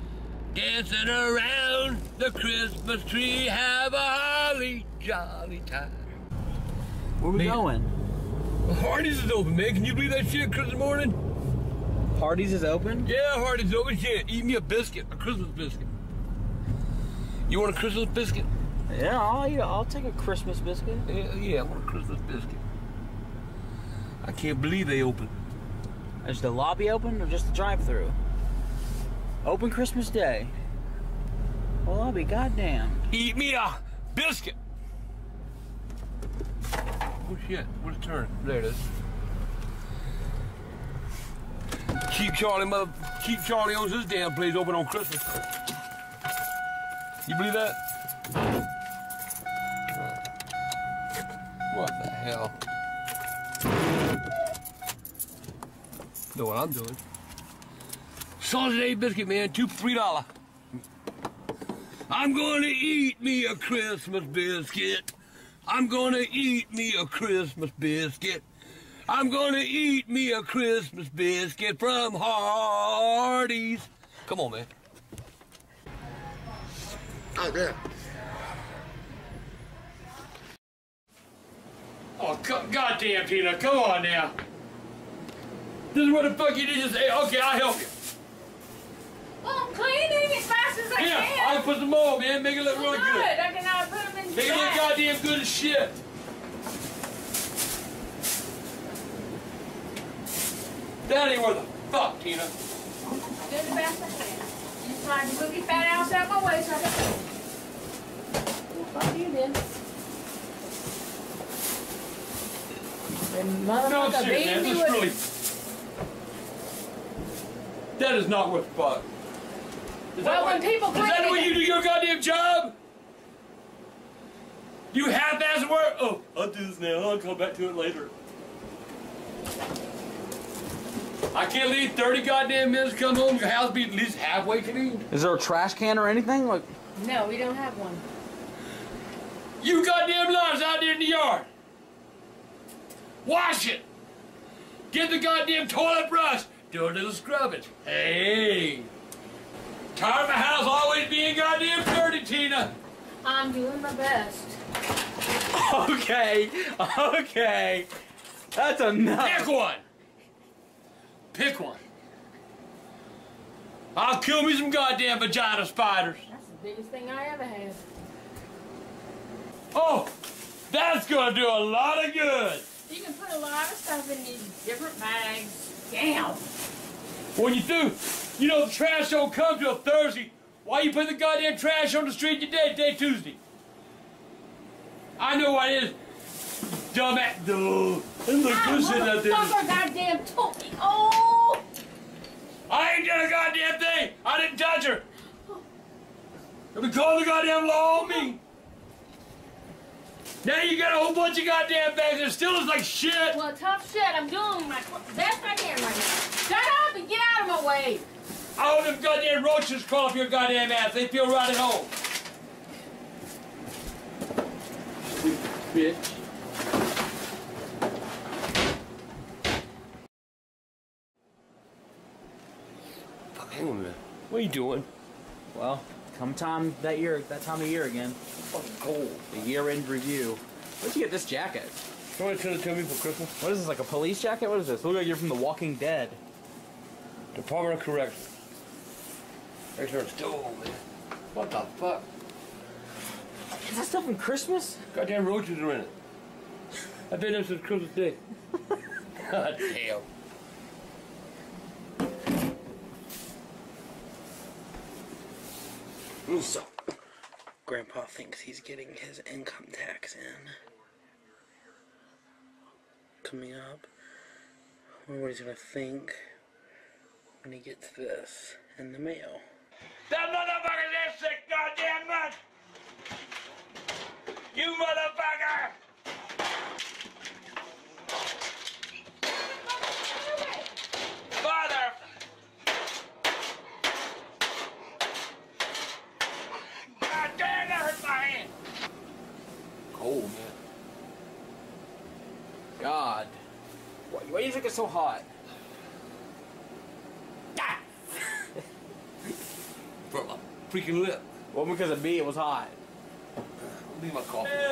dancing around the Christmas tree. Have a holly jolly time. Where are we going? Hardee's is open, man. Can you believe that shit Christmas morning? Hardee's is open? Yeah, Hardee's is open. Yeah, eat me a biscuit, a Christmas biscuit. You want a Christmas biscuit? Yeah, I'll take a Christmas biscuit. Yeah, I want a Christmas biscuit. I can't believe they open. Is the lobby open or just the drive-thru? Open Christmas Day. Well, I'll be goddamn. Eat me a biscuit. Oh shit! Where's the turn? There it is. Cheap Charlie owns this damn place open on Christmas. You believe that? What the hell? Know what I'm doing. Sausage egg biscuit, man. $2 for $3. I'm gonna eat me a Christmas biscuit. I'm gonna eat me a Christmas biscuit. I'm gonna eat me a Christmas biscuit from Hardee's. Come on, man. Oh, yeah. Oh, goddamn, Peanut. Come on now. This is what the fuck you did just say. Okay, I'll help you. Well, I'm cleaning as fast as I can. Yeah, I'll put them all, man. Make it look really good. I cannot put them in the Make it look goddamn good as shit. That ain't worth a fuck, Tina. I'm doing the best I can. You slide your boogie fat ass out my way so I can. Well, fuck you then. No, I'm serious, man. This is really... That is not worth fuck. Well, when people clean, is that the way you do your goddamn job? You half-ass work? Oh, I'll do this now. I'll come back to it later. I can't leave 30 goddamn minutes to come home. Your house be at least halfway clean. Is there a trash can or anything? Like? No, we don't have one. You goddamn liars out there in the yard. Wash it. Get the goddamn toilet brush. Do a little scrubbing. Hey! Tired of my house always being goddamn dirty, Tina! I'm doing my best. Okay, okay. That's enough. Pick one. Pick one. I'll kill me some goddamn vagina spiders. That's the biggest thing I ever had. Oh, that's gonna do a lot of good. You can put a lot of stuff in these different bags. Damn. When you do, you know the trash don't come till Thursday. Why you put the goddamn trash on the street today, day Tuesday? I know what it is. Dumb ass. Look who's sitting out there. Motherfucker goddamn told me. Oh! I ain't done a goddamn thing. I didn't touch her. Let me call the goddamn law on me. Now you got a whole bunch of goddamn bags that still is like shit. Well, tough shit. I'm doing my best I can right now. Shut up and get out of my way. All them goddamn roaches crawl up your goddamn ass. They feel right at home. Sweet bitch. Fuck, hang on a minute. What are you doing? Well, come time that year, that time of year again. Fucking cold. The year-end review. Where'd you get this jacket? Someone sent it to me for Christmas. What is this, like a police jacket? What is this? Look like you're from The Walking Dead. Department of Corrections. They turned stole, man. What the fuck? Is that stuff from Christmas? Goddamn roaches are in it. I've been there since Christmas Day. God damn. So, Grandpa thinks he's getting his income tax in. Coming up. I wonder what he's gonna think when he gets this in the mail. That motherfucker is sick goddamn much! You motherfucker! Father! God damn, that hurt my hand! Cold, man. God. Why do you think it's so hot? Ah! Bro, my freaking lip. Well, because of me, it was hot. Leave my coffee. Baby,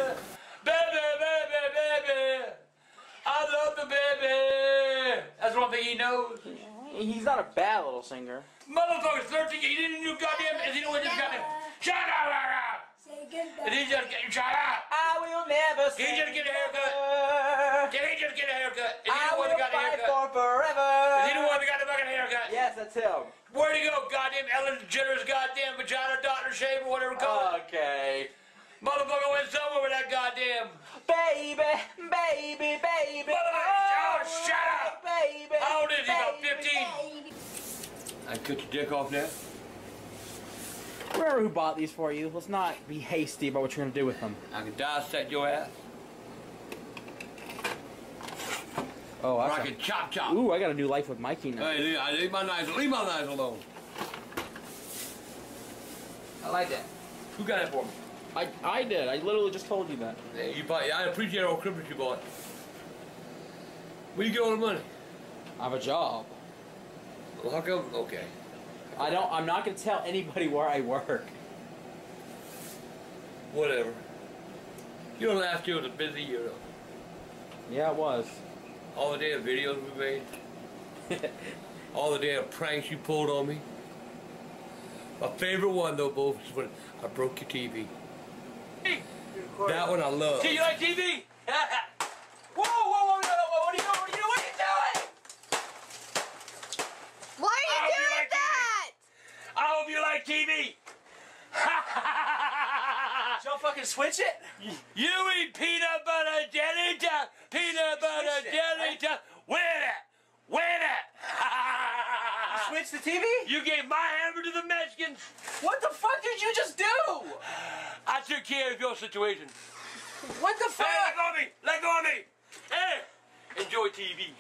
baby, baby. I love the baby. That's one thing he knows. He's not a bad little singer. Motherfucker's 13. He didn't do goddamn. And he know what this goddamn. Shut up! Say goodbye. And he just get shut up. I will never say. He just get a haircut. Did he just get a haircut? Is he the one that got a haircut? I will fight for forever. Is he the one that got the fucking haircut? Yes, that's him. Where'd he go? Goddamn Ellen DeGeneres, goddamn vagina, Dr. Shave, or whatever it's called. Okay. Motherfucker went somewhere with that goddamn baby, baby, baby. Motherfucker, oh, shut up, baby. How old is he? About 15. Baby. I cut your dick off now. Remember who bought these for you. Let's not be hasty about what you're gonna do with them. I can dissect your ass. Oh, I can chop chop. Ooh, I got a new life with Mikey now. Hey, leave my knives. Leave my knives alone. I like that. Who got that for me? I did. I literally just told you that. Yeah, you bought. Yeah, I appreciate all cribbage you bought. Where you get all the money? I have a job. Well, how come? Okay. I don't. I'm not gonna tell anybody where I work. Whatever. You know, last year was a busy year though. Yeah, it was. All the damn videos we made. All the damn pranks you pulled on me. My favorite one though, both, is when I broke your TV. That one I love. See, you like TV? Whoa, whoa, whoa, whoa, what are you doing? What are you doing? What are you doing? Why are you doing like that? TV. I hope you like TV. Y'all fucking switch it? You eat peanut butter jelly time. Peanut butter jelly time. Win it. Win it. You switch the TV? You gave my hammer to the Mexicans. What the fuck did you just do? I took care of your situation. What the fuck? Hey, let go of me! Let go of me! Hey! Enjoy TV.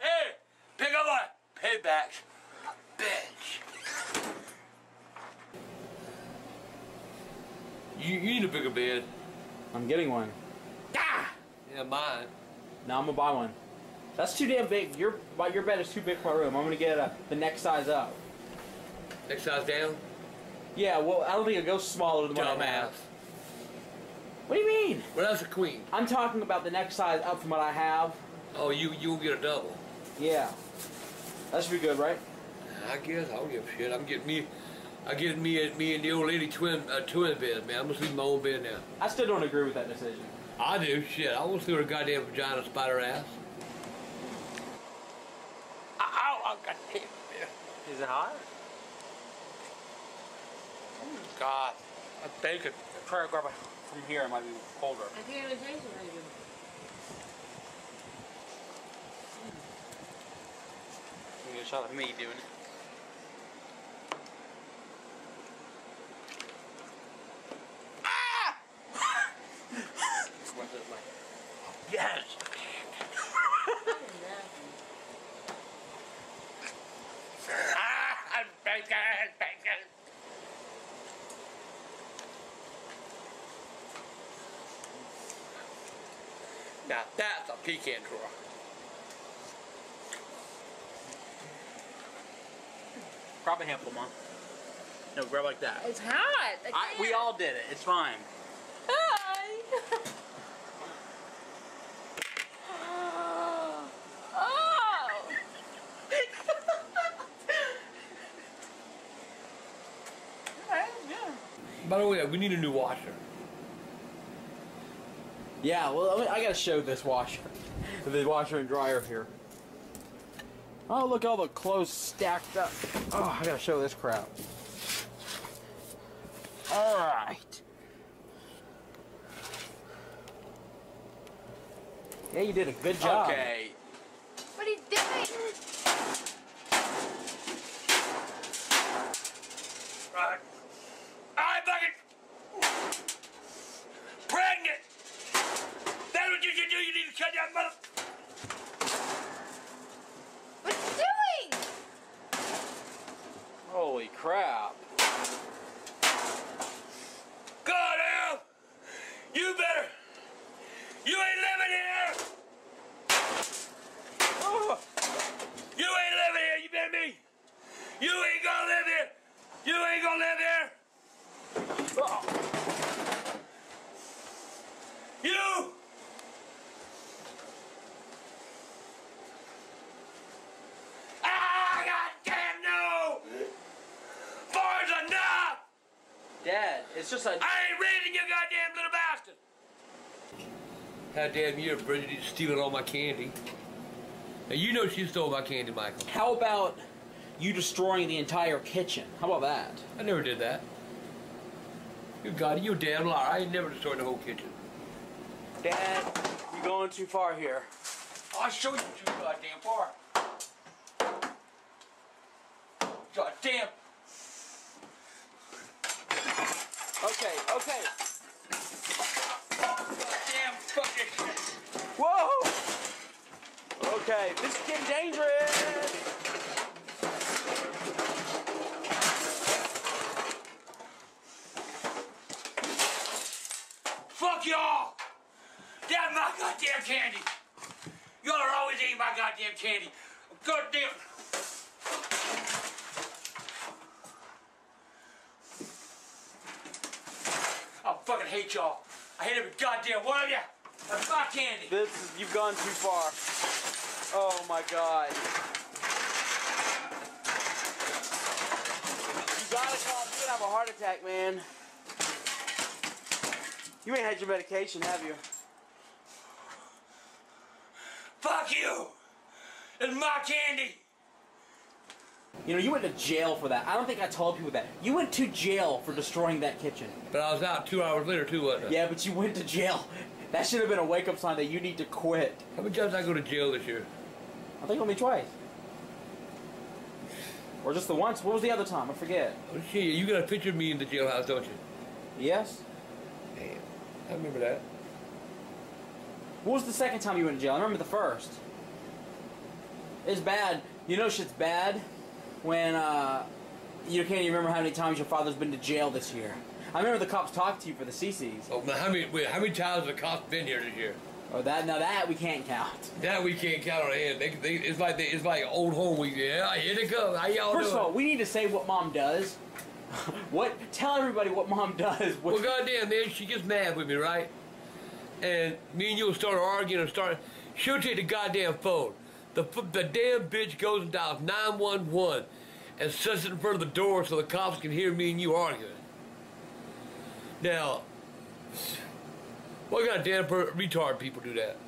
Hey! Pick up on paybacks. Bitch. You need a bigger bed. I'm getting one. Ah! Yeah, mine. Now I'm gonna buy one. That's too damn big. Your bed is too big for my room. I'm gonna get the next size up. Next size down? Yeah, well, I don't think it goes smaller than what I have. What do you mean? Well, that's a queen. I'm talking about the next size up from what I have. Oh, you'll get a double. Yeah. That should be good, right? I guess. I don't give a shit. I'm getting me and the old lady twin bed, man. I'm gonna sleep in my own bed now. I still don't agree with that decision. I do. Shit. I won't see her goddamn vagina spider ass. Ow! Goddamn. Is it hot? Oh, God. I think it. Try to grab it from here. It might be colder. I think it tastes really good. You get a shot of me doing it. Yes! Ah! Bacon! Now that's a pecan drawer. Probably handful, Mom. No, grab like that. It's hot! We all did it. It's fine. Hi! By the way, we need a new washer. Yeah, well, I gotta show this washer. The washer and dryer here. Oh, look, all the clothes stacked up. Oh, I gotta show this crap. Alright. Yeah, you did a good job. Okay. What are you doing? Right. I fucking pregnant. That's what you should do. You need to cut that mother. What are you doing? Holy crap! God hell! You better. You ain't living here. Oh. You ain't living here. You better be. You ain't gonna live here. You ain't gonna live here. Oh. You! Ah, goddamn no! Four's enough! Dad, it's just a... I ain't reading you goddamn little bastard! How damn you, Bridgette, stealing all my candy. Now you know she stole my candy, Michael. How about you destroying the entire kitchen? How about that? I never did that. You got it, you damn liar. I ain't never destroyed the whole kitchen. Dad, you're going too far here. I'll show you too goddamn far. Goddamn. Okay, okay. Goddamn fucking shit. Whoa! Okay, this is getting dangerous. Fuck y'all! That's my goddamn candy! Y'all are always eating my goddamn candy! Goddamn! I fucking hate y'all! I hate every goddamn one of you! That's my candy! This is, you've gone too far. Oh my God. You gotta stop. You're gonna have a heart attack, man. You ain't had your medication, have you? Fuck you! It's my candy! You know, you went to jail for that. I don't think I told people that. You went to jail for destroying that kitchen. But I was out 2 hours later, too, wasn't I? Yeah, but you went to jail. That should have been a wake-up sign that you need to quit. How many times did I go to jail this year? I think only twice. Or just the once. What was the other time? I forget. Oh, shit. You got a picture of me in the jailhouse, don't you? Yes. Damn. I remember that. What was the second time you went to jail? I remember the first. It's bad. You know shit's bad when you can't even remember how many times your father's been to jail this year. I remember the cops talked to you for the CCs. Oh, now how many times have the cops been here this year? Oh, that now that we can't count. That we can't count on the end. It's like old home week. Yeah, here they go. How y'all doing? First of all, we need to say what Mom does. What? Tell everybody what mom does. Well, goddamn, man, she gets mad with me, right? And me and you will start arguing and start. She'll take the goddamn phone. The damn bitch goes and dials 911 and sets it in front of the door so the cops can hear me and you arguing. Now, what goddamn retard people do that?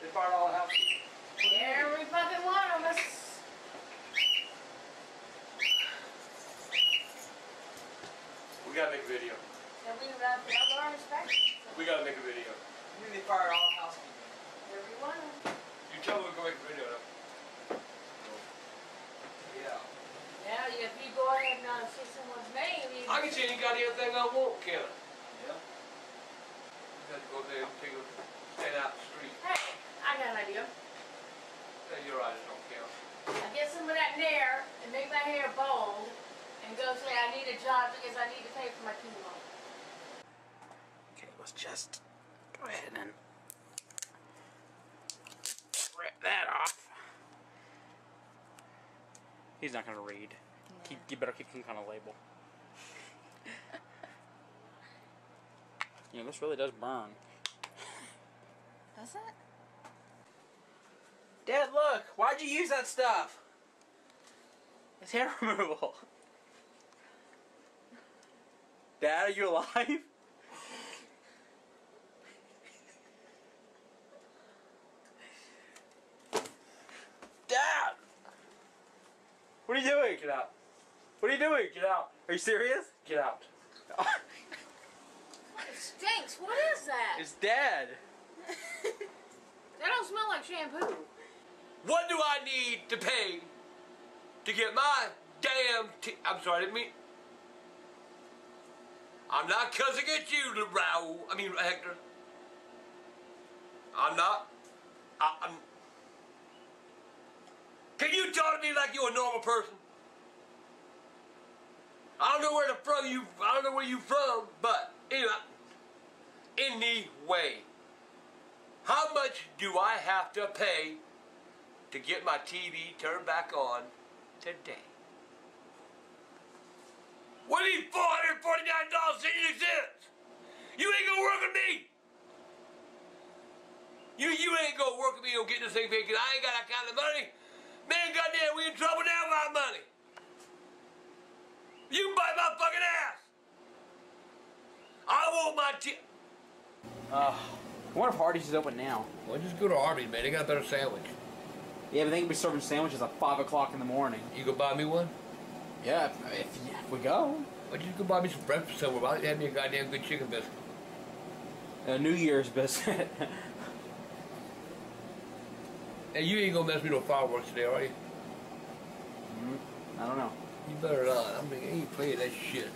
They fired all the house. Every fucking one of us. We gotta make a video. We gotta make a video. You need to fire all housekeeping. Everyone. You tell me we're gonna make a video though. Yeah. Now if you go ahead and say someone's name, I can see any goddamn thing I want, can I? Yeah. You have to go there and take a stand out the street. Hey, I got an idea. Yeah, you're right, it don't count. I get some of that nair and make my hair bold and go say I need a job because I need to pay for my chemo. Let's just go ahead and rip that off. He's not gonna read. No. You better keep some kind of label. You know, this really does burn. Does it? Dad, look! Why'd you use that stuff? It's hair removal. Dad, are you alive? What are you doing? Get out. What are you doing? Get out. Are you serious? Get out. It stinks. What is that? It's Dad. That don't smell like shampoo. What do I need to pay to get my damn teeth? I'm sorry, I didn't mean. I'm not cussing at you, Raul. I mean, Hector. I'm not. I'm. Can you talk to me like you're a normal person? I don't know where you from, but anyway, how much do I have to pay to get my TV turned back on today? What do you need $449.86? You ain't gonna work with me. You ain't gonna work with me on getting this thing paid because I ain't got that kind of money. Man, goddamn, we in trouble now with my money. You bite my fucking ass. I want my tip. I wonder if Hardee's is open now. Well, just go to Arby's, man. They got a better sandwich. Yeah, but they can be serving sandwiches at 5 o'clock in the morning. You go buy me one? Yeah, if we go. Why don't you go buy me some breakfast somewhere? Why don't you have me a goddamn good chicken biscuit? A New Year's biscuit. Hey, you ain't gonna mess with no fireworks today, are you? I don't know. You better not. I mean, I ain't playing that shit.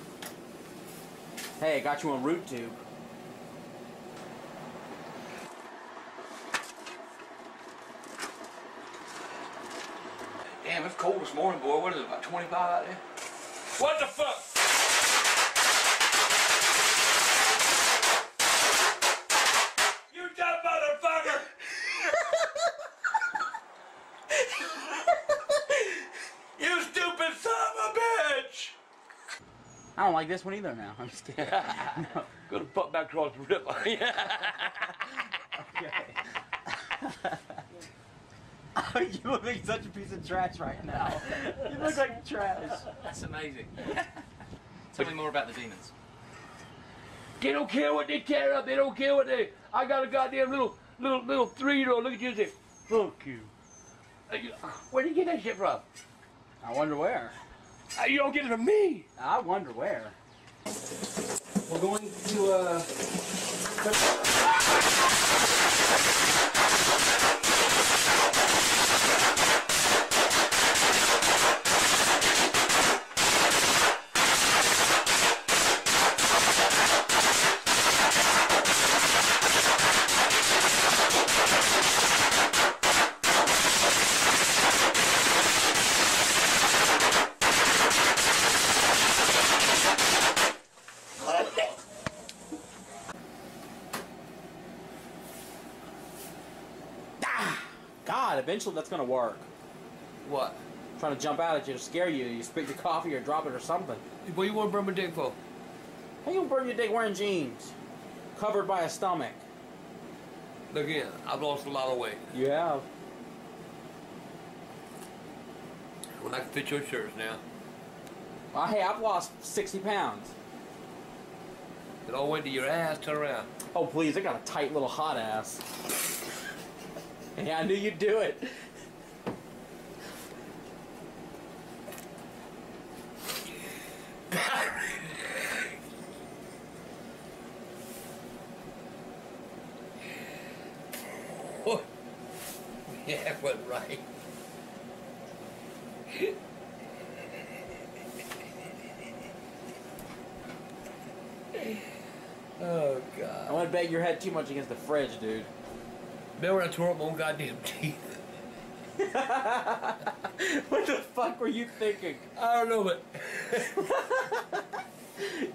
Hey, I got you on route tube. Damn, it's cold this morning, boy. What is it, about 25 out there? What the fuck? I don't like this one either now. I'm just kidding. No. Go to butt back across the river. Okay. Oh, you look like such a piece of trash right now. You look like trash. That's amazing. Tell me more about the demons. They don't care what they tear up. They don't care what they... I got a goddamn little 3-year-old. Look at you and say, fuck you. Where did you get that shit from? I wonder where. You don't get it from me. I wonder where. We're going to, eventually that's gonna work. What? I'm trying to jump out at you, scare you, you spit your coffee or drop it or something. What do you want to burn my dick for? How you gonna burn your dick wearing jeans? Covered by a stomach. Look here, I've lost a lot of weight. You have. Well, I can fit your shirts now. Well, hey, I've lost 60 pounds. It all went to your ass, turn around. Oh, please, I got a tight little hot ass. Yeah, I knew you'd do it. Yeah, it went right. Oh, God. I want to bet your head too much against the fridge, dude. Remember when I tore up my own goddamn teeth? What the fuck were you thinking? I don't know, but...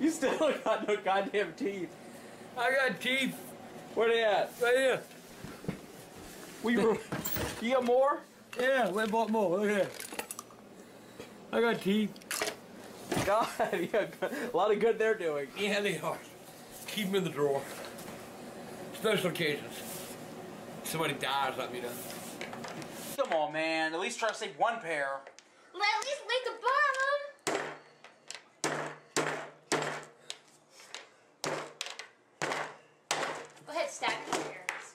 You still don't got no goddamn teeth. I got teeth. Where they at? Right here. You got more? Yeah, we bought more. Look at that. I got teeth. God, you got a lot of good they're doing. Yeah, they are. Keep them in the drawer. Special occasions. Somebody dies or something, you know. Come on, man. At least try to save one pair. Well, at least lick the bottom. Go ahead, stack your pairs.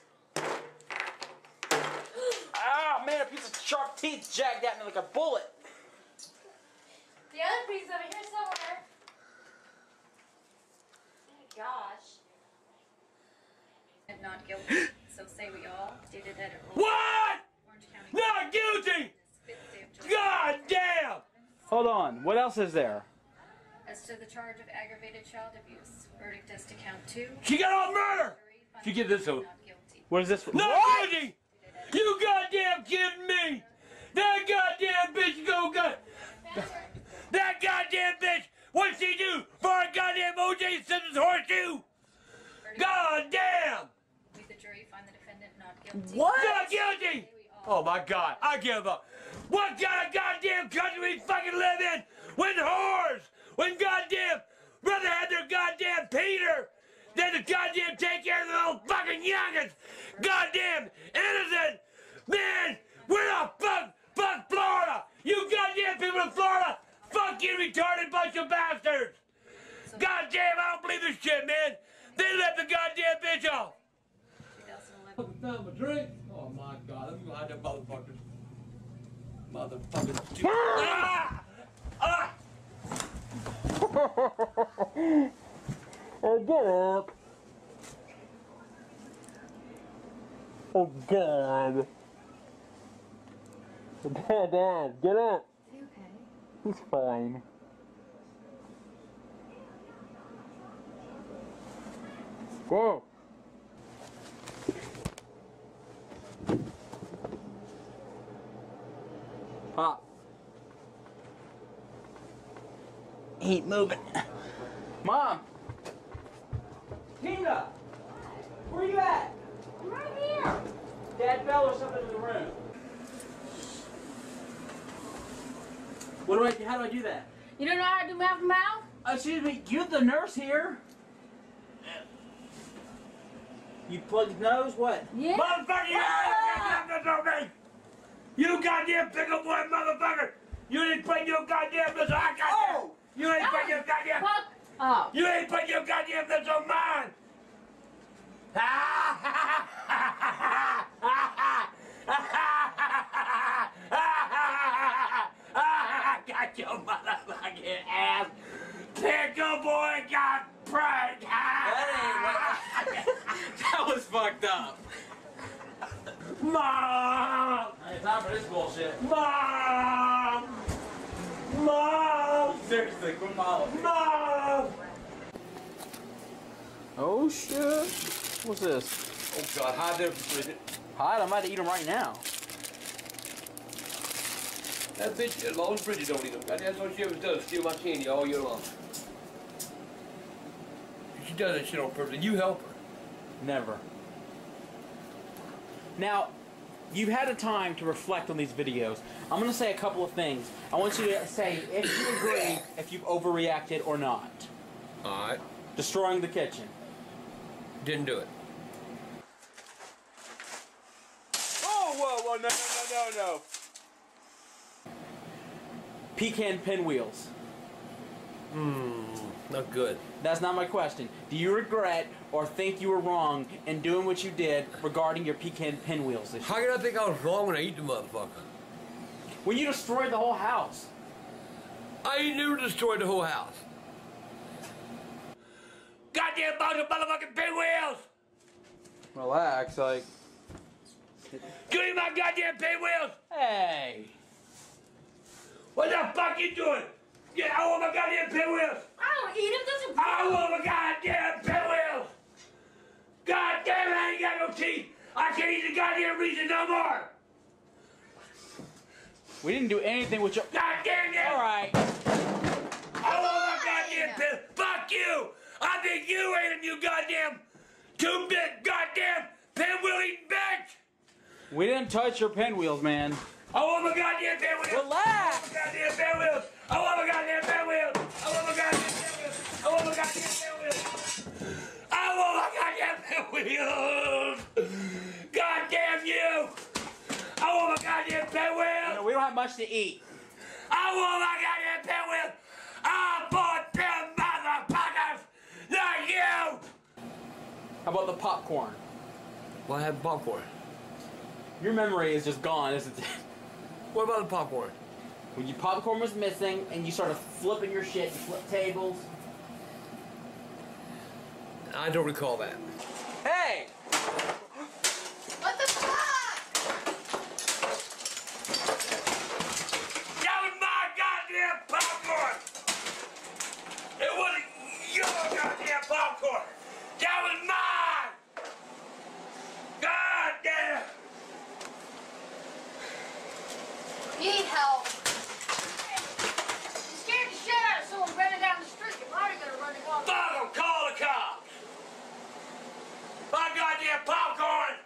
Ah, man, a piece of sharp teeth jagged at me like a bullet. The other piece over here somewhere. Oh my gosh. I'm not guilty, so say we all did it at a what? Orange County. Not guilty! God damn! Hold on, what else is there? As to the charge of aggravated child abuse, verdict as to count 2. She got all murder! If you get this one. What is this one? Not what? Guilty! You goddamn kidding me! That goddamn bitch go got. That goddamn bitch! What'd she do for a goddamn O.J. Simpson's horseshoe? Goddamn! Did the jury find the defendant not guilty? What? Not guilty! Oh my God! I give up. What kind of goddamn country we fucking live in? When whores, when goddamn brother had their goddamn Peter, then the goddamn take care of the little fucking youngins. Goddamn innocent man. Where the fuck Florida? You goddamn people in Florida! Fuck you retarded bunch of bastards! Goddamn, I don't believe this shit, man! They let the goddamn bitch off! 2011. Drink. Oh my God, I'm gonna hide that motherfucker. Motherfucker. Ah! Ah! Oh God! Oh God! Dad, get up. Is he okay? He's fine. Go. Pop. He ain't moving. Mom. Tina. Where you at? I'm right here. Dad fell or something in the room. How do I do that? You don't know how to do mouth to mouth? Excuse me, you're the nurse here. You plugged nose, what? Yeah. Motherfucker, you goddamn pickle boy motherfucker! You ain't putting your goddamn lips on my goddamn! You ain't putting your goddamn... Fuck up! You ain't putting your goddamn lips on mine! Ha ha ha ha ha ha ha ha ha! Your motherfucking ass, pickle boy got pranked. That ain't what. That was fucked up. Mom. It's time for this bullshit. Mom. Mom. Seriously, quit following. Mom. Oh shit. What's this? Oh God, hide there, Bridgette. Hide. I'm about to eat them right now. That bitch, as long as Bridgette don't eat them. That's all she ever does, steal my candy all year long. She does that shit on purpose. You help her. Never. Now, you've had a time to reflect on these videos. I'm going to say a couple of things. I want you to say if you agree, if you've overreacted or not. Alright. Destroying the kitchen. Didn't do it. Oh, whoa, no. Pecan pinwheels. Not good. That's not my question. Do you regret or think you were wrong in doing what you did regarding your pecan pinwheels this year? How can I think I was wrong when I eat the motherfucker? When you destroyed the whole house. I never destroyed the whole house. Goddamn bunch of motherfucking pinwheels! Relax, like... Give me my goddamn pinwheels! Hey! What the fuck you doing? Yeah, I want my goddamn pinwheels! I don't eat them, doesn't I want my goddamn pinwheels! God damn it, I ain't got no teeth! I can't eat the goddamn reason no more! We didn't do anything with your... Goddamn it! Alright. I want my goddamn pinwheels! Fuck you! I think you ain't a new goddamn... two-bit goddamn pinwheel-eating bitch! We didn't touch your pinwheels, man. I want my goddamn pinwheels! Relax! I want my goddamn pinwheels! I want my goddamn pinwheels! I want my goddamn pinwheels! I want my goddamn pinwheels! I want my goddamn pinwheels! Goddamn you! I want my goddamn pinwheels! No, we don't have much to eat. I want my goddamn pinwheels! I bought them motherfuckers! Not you! How about the popcorn? Well, I had popcorn. Your memory is just gone, isn't it? What about the popcorn? When your popcorn was missing and you started flipping your shit, you flipped tables. I don't recall that. Hey! What the fuck? That was my goddamn popcorn! It wasn't your goddamn popcorn! That was mine! Goddamn! Need help. You scared the shit out of someone running down the street. You're probably gonna run it off. Fuck them, call the cops. My goddamn popcorn.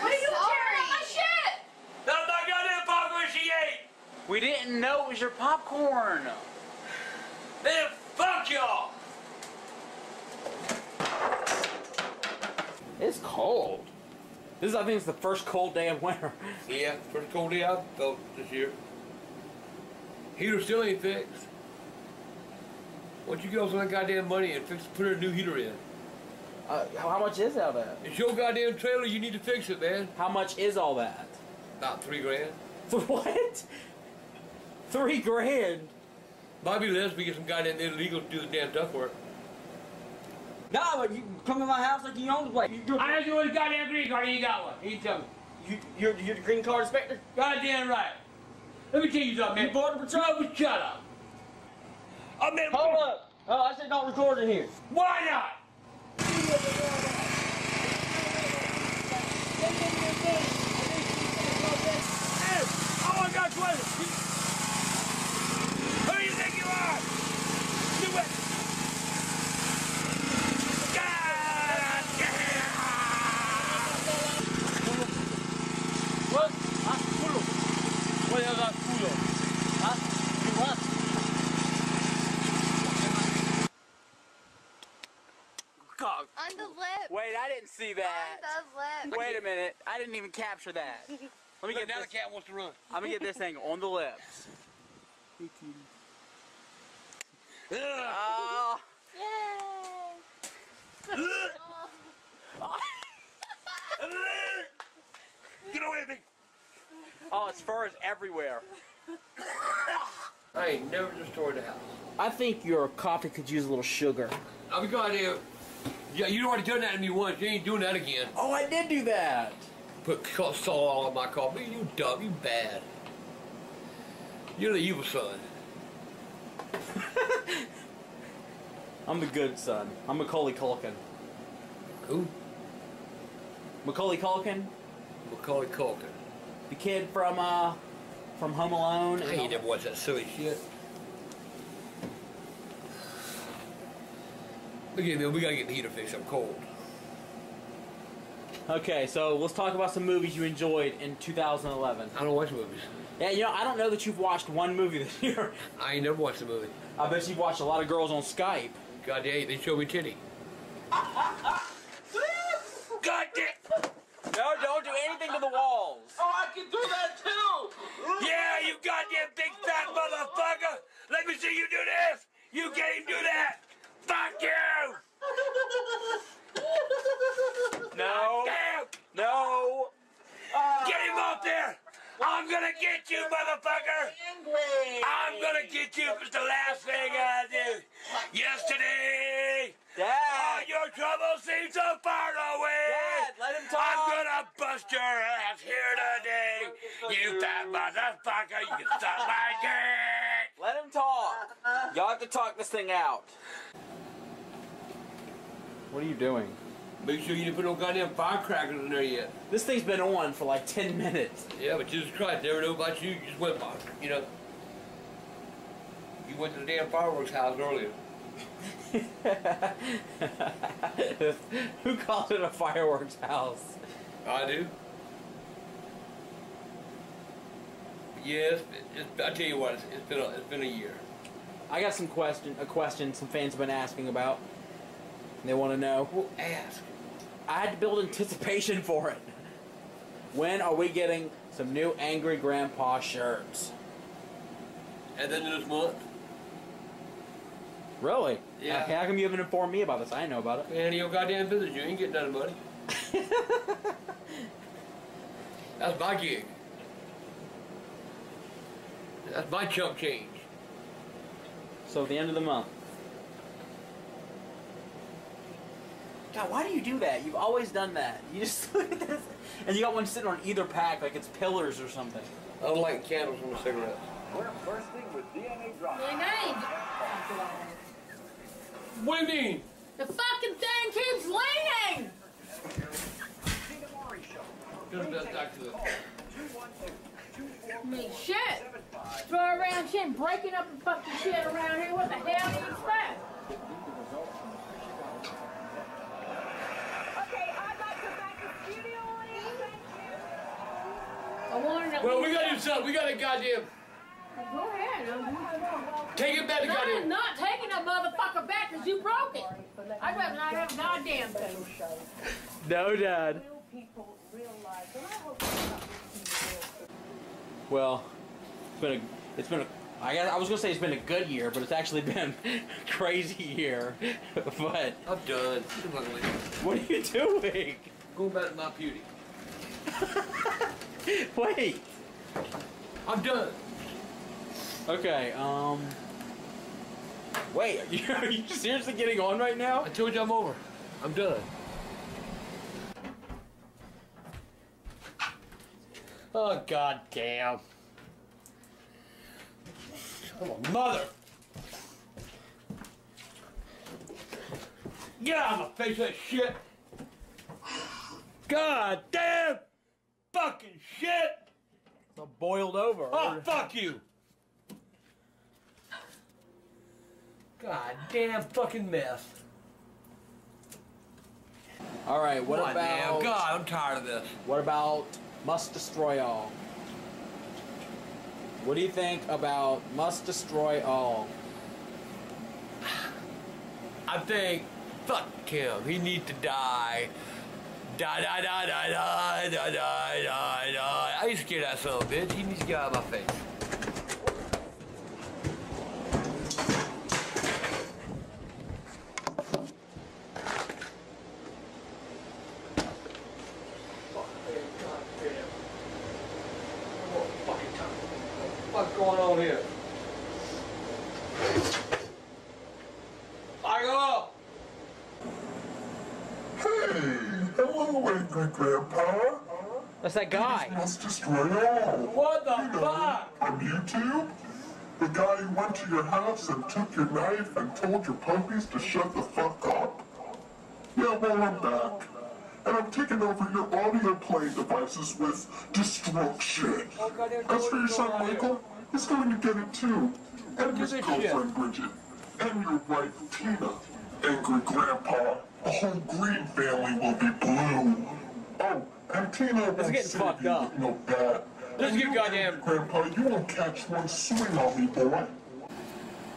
What are you carrying on my shit? That's my goddamn popcorn she ate. We didn't know it was your popcorn. Man, fuck y'all. It's cold. This is, I think, it's the first cold day of winter. Yeah, first cold day I've felt this year. Heater still ain't fixed. What you girls want that goddamn money and fix? Put a new heater in. How much is all that? It's your goddamn trailer. You need to fix it, man. How much is all that? About $3 grand. For what? $3 grand. Bobby Liz, we get some goddamn illegal to do the damn duck work. No, but you come to my house like you own the place. I asked you what a goddamn green card and you got one. You tell me. You're the green card inspector? Goddamn right. Let me tell you something, man. You Border Patrol? No, shut up. I mean, hold up. Oh, I said don't record in here. Why not? Hey, oh my God, what? Who do you think you are? Do it. Wait, I didn't see that. On the lip. Wait a minute, I didn't even capture that. Let me get now this. The cat wants to run. I'm gonna get this thing on the lips. Yay! Get away from me! Oh, its fur is everywhere. I ain't never destroyed a house. I think your coffee could use a little sugar. I'm goddamn. Yeah, you already done that to me once. You ain't doing that again. Oh, I did do that. Put salt all on my coffee. You dumb. You bad. You're the evil son. I'm the good son. I'm Macaulay Culkin. Who? Macaulay Culkin. Macaulay Culkin. The kid from Home Alone. I ain't never watched that silly shit. Look at me, we gotta get the heater fixed. I'm cold. Okay, so let's talk about some movies you enjoyed in 2011. I don't watch movies. Yeah, you know, I don't know that you've watched one movie this year. I ain't never watched a movie. I bet you've watched a lot of girls on Skype. God damn, they show me titty. God damn! No, don't do anything to the walls. Oh, I can do that too! Yeah, you goddamn big fat motherfucker! Let me see you do this! You can't do that! Fuck you! No! Damn. No! Get him up there! I'm gonna get you, motherfucker! I'm gonna get you! It's the last thing I did yesterday! Dad! Oh, your trouble seems so far away! Dad, let him talk! I'm gonna bust your ass here today! You fat motherfucker! You can suck my dick! Let him talk! Y'all have to talk this thing out. What are you doing? Make sure you didn't put no goddamn firecrackers in there yet. This thing's been on for like 10 minutes. Yeah, but Jesus Christ, never know about you. You just went by, you know. You went to the damn fireworks house earlier. Who calls it a fireworks house? I do. Yes, yeah, I tell you what, it's been a year. I got a question some fans have been asking about. They want to know. Well, ask. I had to build anticipation for it. When are we getting some new Angry Grandpa shirts? At the end of this month. Really? Yeah. How come you haven't informed me about this? I didn't know about it. Man, your goddamn business. You ain't getting none of money. That's my gig. That's my chump change. So at the end of the month. God, why do you do that? You've always done that. You just look at this, and you got one sitting on either pack like it's pillars or something. I don't like candles on the cigarettes. We're bursting with DNA drops. What do you mean? The fucking thing keeps leaning! I mean, shit! Throw around shit and breaking up the fucking shit around here. What the hell do you expect? Well, we gotta do something. We gotta goddamn. Go ahead. Take it back to goddamn. I'm not taking that motherfucker back because you broke it. I'd rather not have a goddamn thing. No, Dad. Well, I was gonna say it's been a good year, but it's actually been a crazy year. But I'm done. What are you doing? Going back to my beauty. Wait! I'm done! Okay, wait, are you seriously getting on right now? I told you I'm over. I'm done. Oh, goddamn. Come on, mother! Get out of my face, that shit! God damn! Fucking shit! It's all boiled over. Oh, fuck you! God damn fucking mess. Alright, what about... Damn God, I'm tired of this. What about Must Destroy All? What do you think about Must Destroy All? I think... Fuck him. He needs to die. I used to scare that son of a bitch. He needs to get out of my face. What's going on here? Grandpa. That's that guy. Must destroy all. What the fuck? From YouTube? The guy who went to your house and took your knife and told your puppies to shut the fuck up. Yeah, well, I'm back. And I'm taking over your audio playing devices with destruction. As for your son Michael, he's going to get it too. And his girlfriend Bridgette. And your wife Tina. Angry Grandpa. The whole Green family will be blue. Oh, and Tina won't getting fucked up. No bad. Let's get goddamn. Grandpa, you won't catch one swing on me, boy.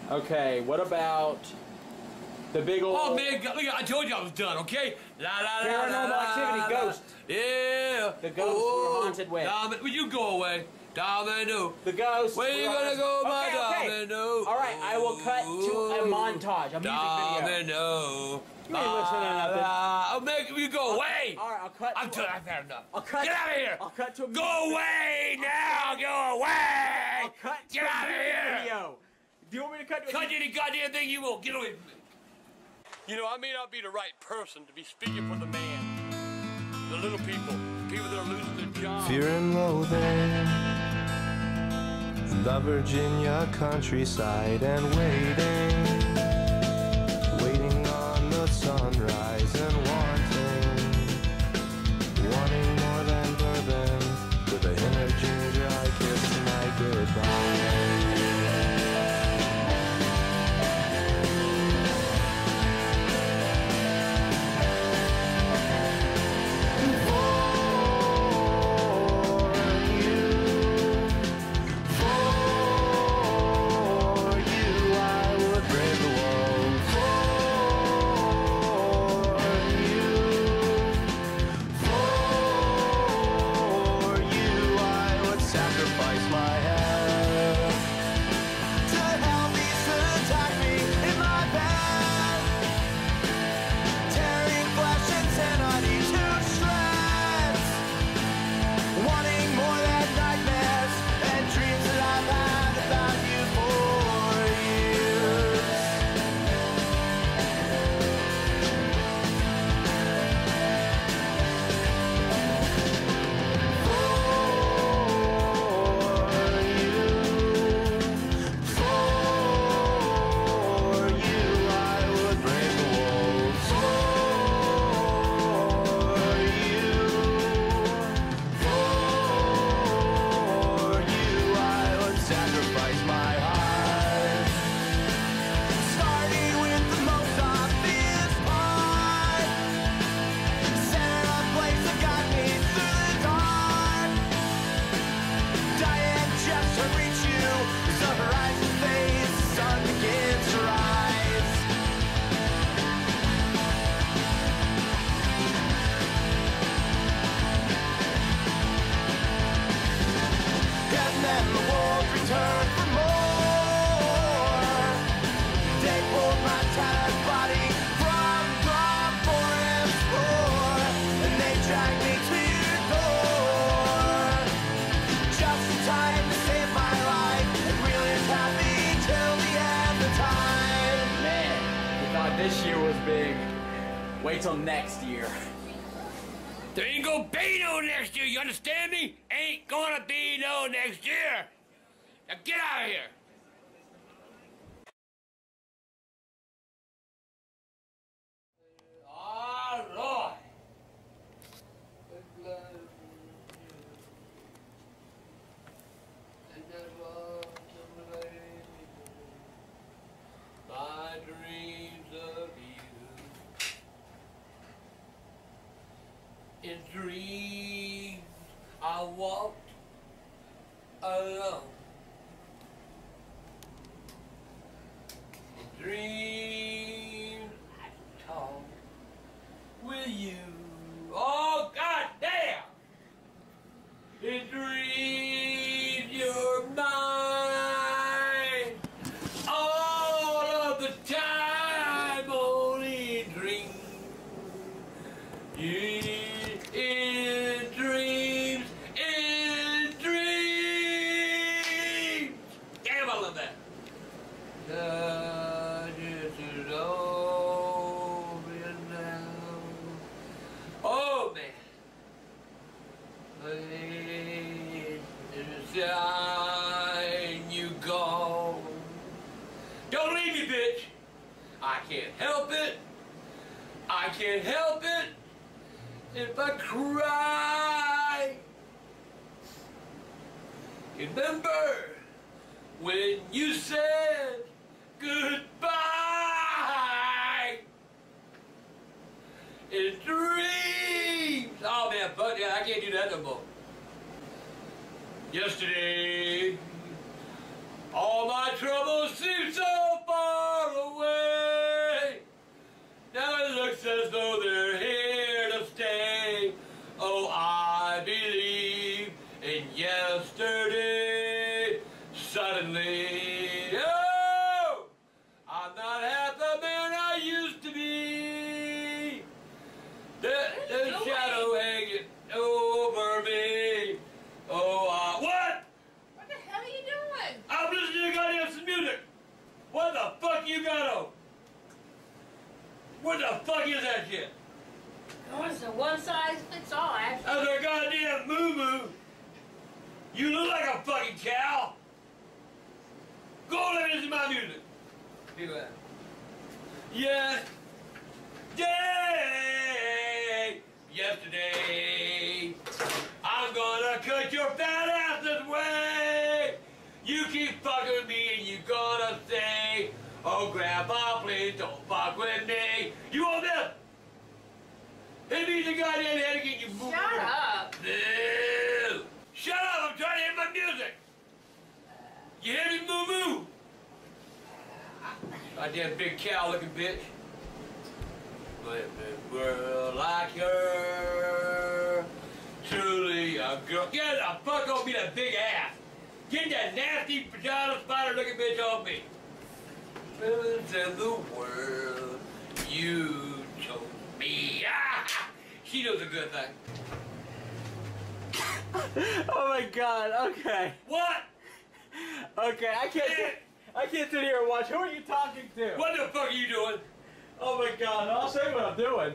Okay, what about the big old... Oh, man, look, I told you I was done, okay? La, la, la, Paranormal Activity, Ghost. Yeah. The ghosts were haunted with. Will you go away? Domino. The ghost. Where you gonna go, my Domino? All right, I will cut to a montage, a music video. Domino. You ain't listening to nothing. You go away. All right, I'll cut. I've had enough. I'll cut. Get out of here. I'll cut to a music video. Go away now. Go away. I'll cut to a music video. Do you want me to cut to a music video? Cut any goddamn thing you will. Get away from me. You know, I may not be the right person to be speaking for the man, the little people, people that are losing their jobs. Fear and loathing. The Virginia countryside and waiting on the sunrise and wanting more than bourbon with a hint of ginger. I kiss my Oh man, fuck that, I can't do that no more. Yesterday, all my troubles seem so far away. Now it looks as though they're here to stay. Oh, I believe in yesterday. Suddenly, oh, I'm not half the man I used to be. There's a shadow hanging over me. Oh, what? What the hell are you doing? I'm listening to goddamn music. What the fuck you got on? What the fuck is that shit? Oh, it's a one-size-fits-all, actually. That's a goddamn moo-moo. You look like a fucking cow. Go listen to my music. Anyway. Yesterday, I'm gonna cut your fat ass this way. You keep fucking with me and you gonna say, oh Grandpa, please don't fuck with me. You want this? It needs a goddamn head to get you moving. Shut up. Ew. Shut up, I'm trying to hit my music. You hear me, moo-moo? Goddamn big cow looking bitch. Live in a world like her. Truly a girl. Get the fuck off me, that big ass. Get that nasty vagina spider looking bitch off me. Villains in the world. You chose me. Ah! She knows a good thing. Oh my god, okay. What? Okay, I can't sit here and watch. Who are you talking to? What the fuck are you doing? Oh my god, I'll show you what I'm doing.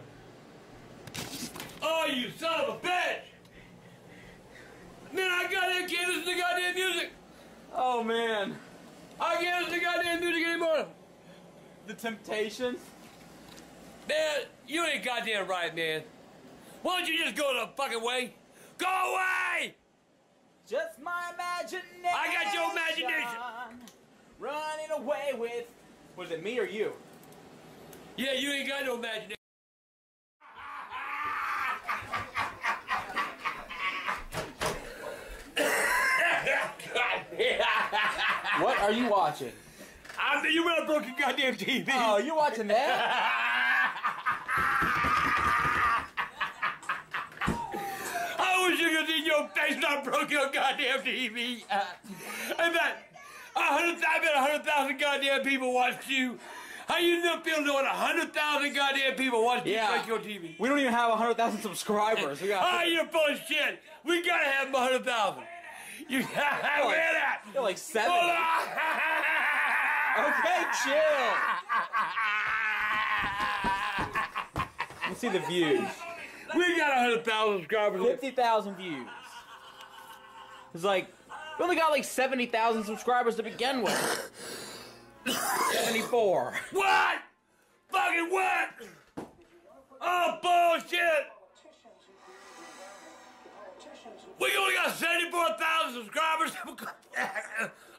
Oh, you son of a bitch! Man, I goddamn can't listen to goddamn music! Oh man. I can't listen to goddamn music anymore! The Temptations? Man, you ain't goddamn right, man. Why don't you just go the fucking way? Go away! Just my imagination. I got your imagination. Running away with. Was it me or you? Yeah, you ain't got no imagination. What are you watching? You went on broken goddamn TV. Oh, you watching that? I wish you could see your face not broken on goddamn TV. I bet 100,000 goddamn people watched you. How you not feel knowing 100,000 goddamn people watch your TV? We don't even have 100,000 subscribers. We got you're full of shit. We gotta have 100,000. You gotta wear that. You're like 7. Okay, chill. Let's see the views. We got 100,000 subscribers. 50,000 views. It's like, we only got like 70,000 subscribers to begin with. 74. What? Fucking what? Oh, bullshit! We only got 74,000 subscribers.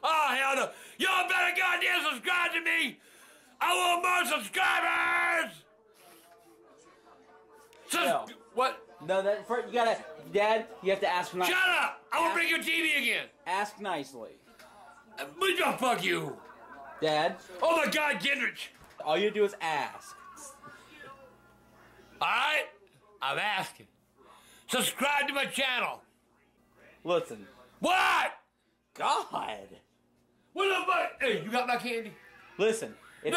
Oh, hell no. Y'all better goddamn subscribe to me. I want more subscribers. What? No, that first you gotta, Dad. You have to ask nicely. Shut up! I will bring your TV again. Ask nicely. Oh, fuck you, Dad. Oh my God, Gendrich! All you do is ask. All right, I'm asking. Subscribe to my channel. Listen. What? God. What the fuck? Hey, you got my candy? Listen. If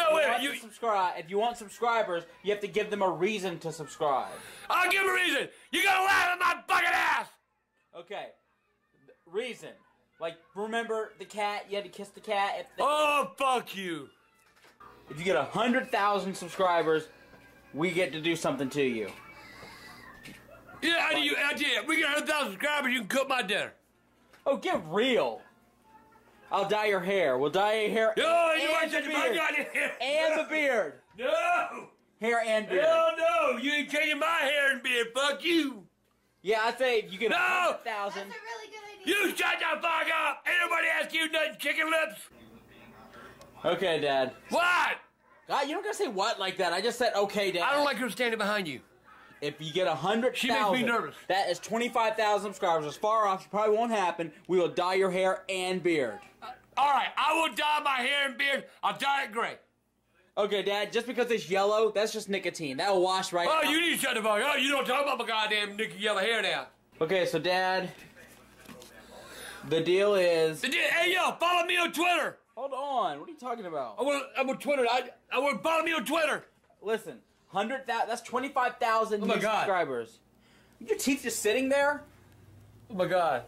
you want subscribers, you have to give them a reason to subscribe. I'll give them a reason. You gotta laugh at my fucking ass. Okay. Reason. Like, remember the cat? You had to kiss the cat. Oh, fuck you. If you get 100,000 subscribers, we get to do something to you. Yeah, I do. We get 100,000 subscribers, you can cook my dinner. Oh, get real. I'll dye your hair. We'll dye your hair. No, you ain't changing my goddamn hair. And the beard. No. Hair and beard. Hell no. You ain't changing my hair and beard. Fuck you. Yeah, I say if you get 100,000. That's a really good idea. You shut the fuck up. Ain't nobody ask you nothing, chicken lips. Okay, Dad. What? God, you don't gotta say what like that. I just said okay, Dad. I don't like her standing behind you. If you get 100,000, she makes me nervous. That is 25,000 subscribers. As far off, it probably won't happen. We will dye your hair and beard. All right, I will dye my hair and beard. I'll dye it gray. Okay, Dad. Just because it's yellow, that's just nicotine. That'll wash right. Oh, you need to shut the fuck up. You don't talk about my goddamn nicky yellow hair now. Okay, so Dad, the deal is. Hey, yo, follow me on Twitter. Hold on. What are you talking about? I'm on Twitter. I want to follow me on Twitter. Listen. 100,000. That's 25,000 new subscribers. Your teeth just sitting there? Oh my God.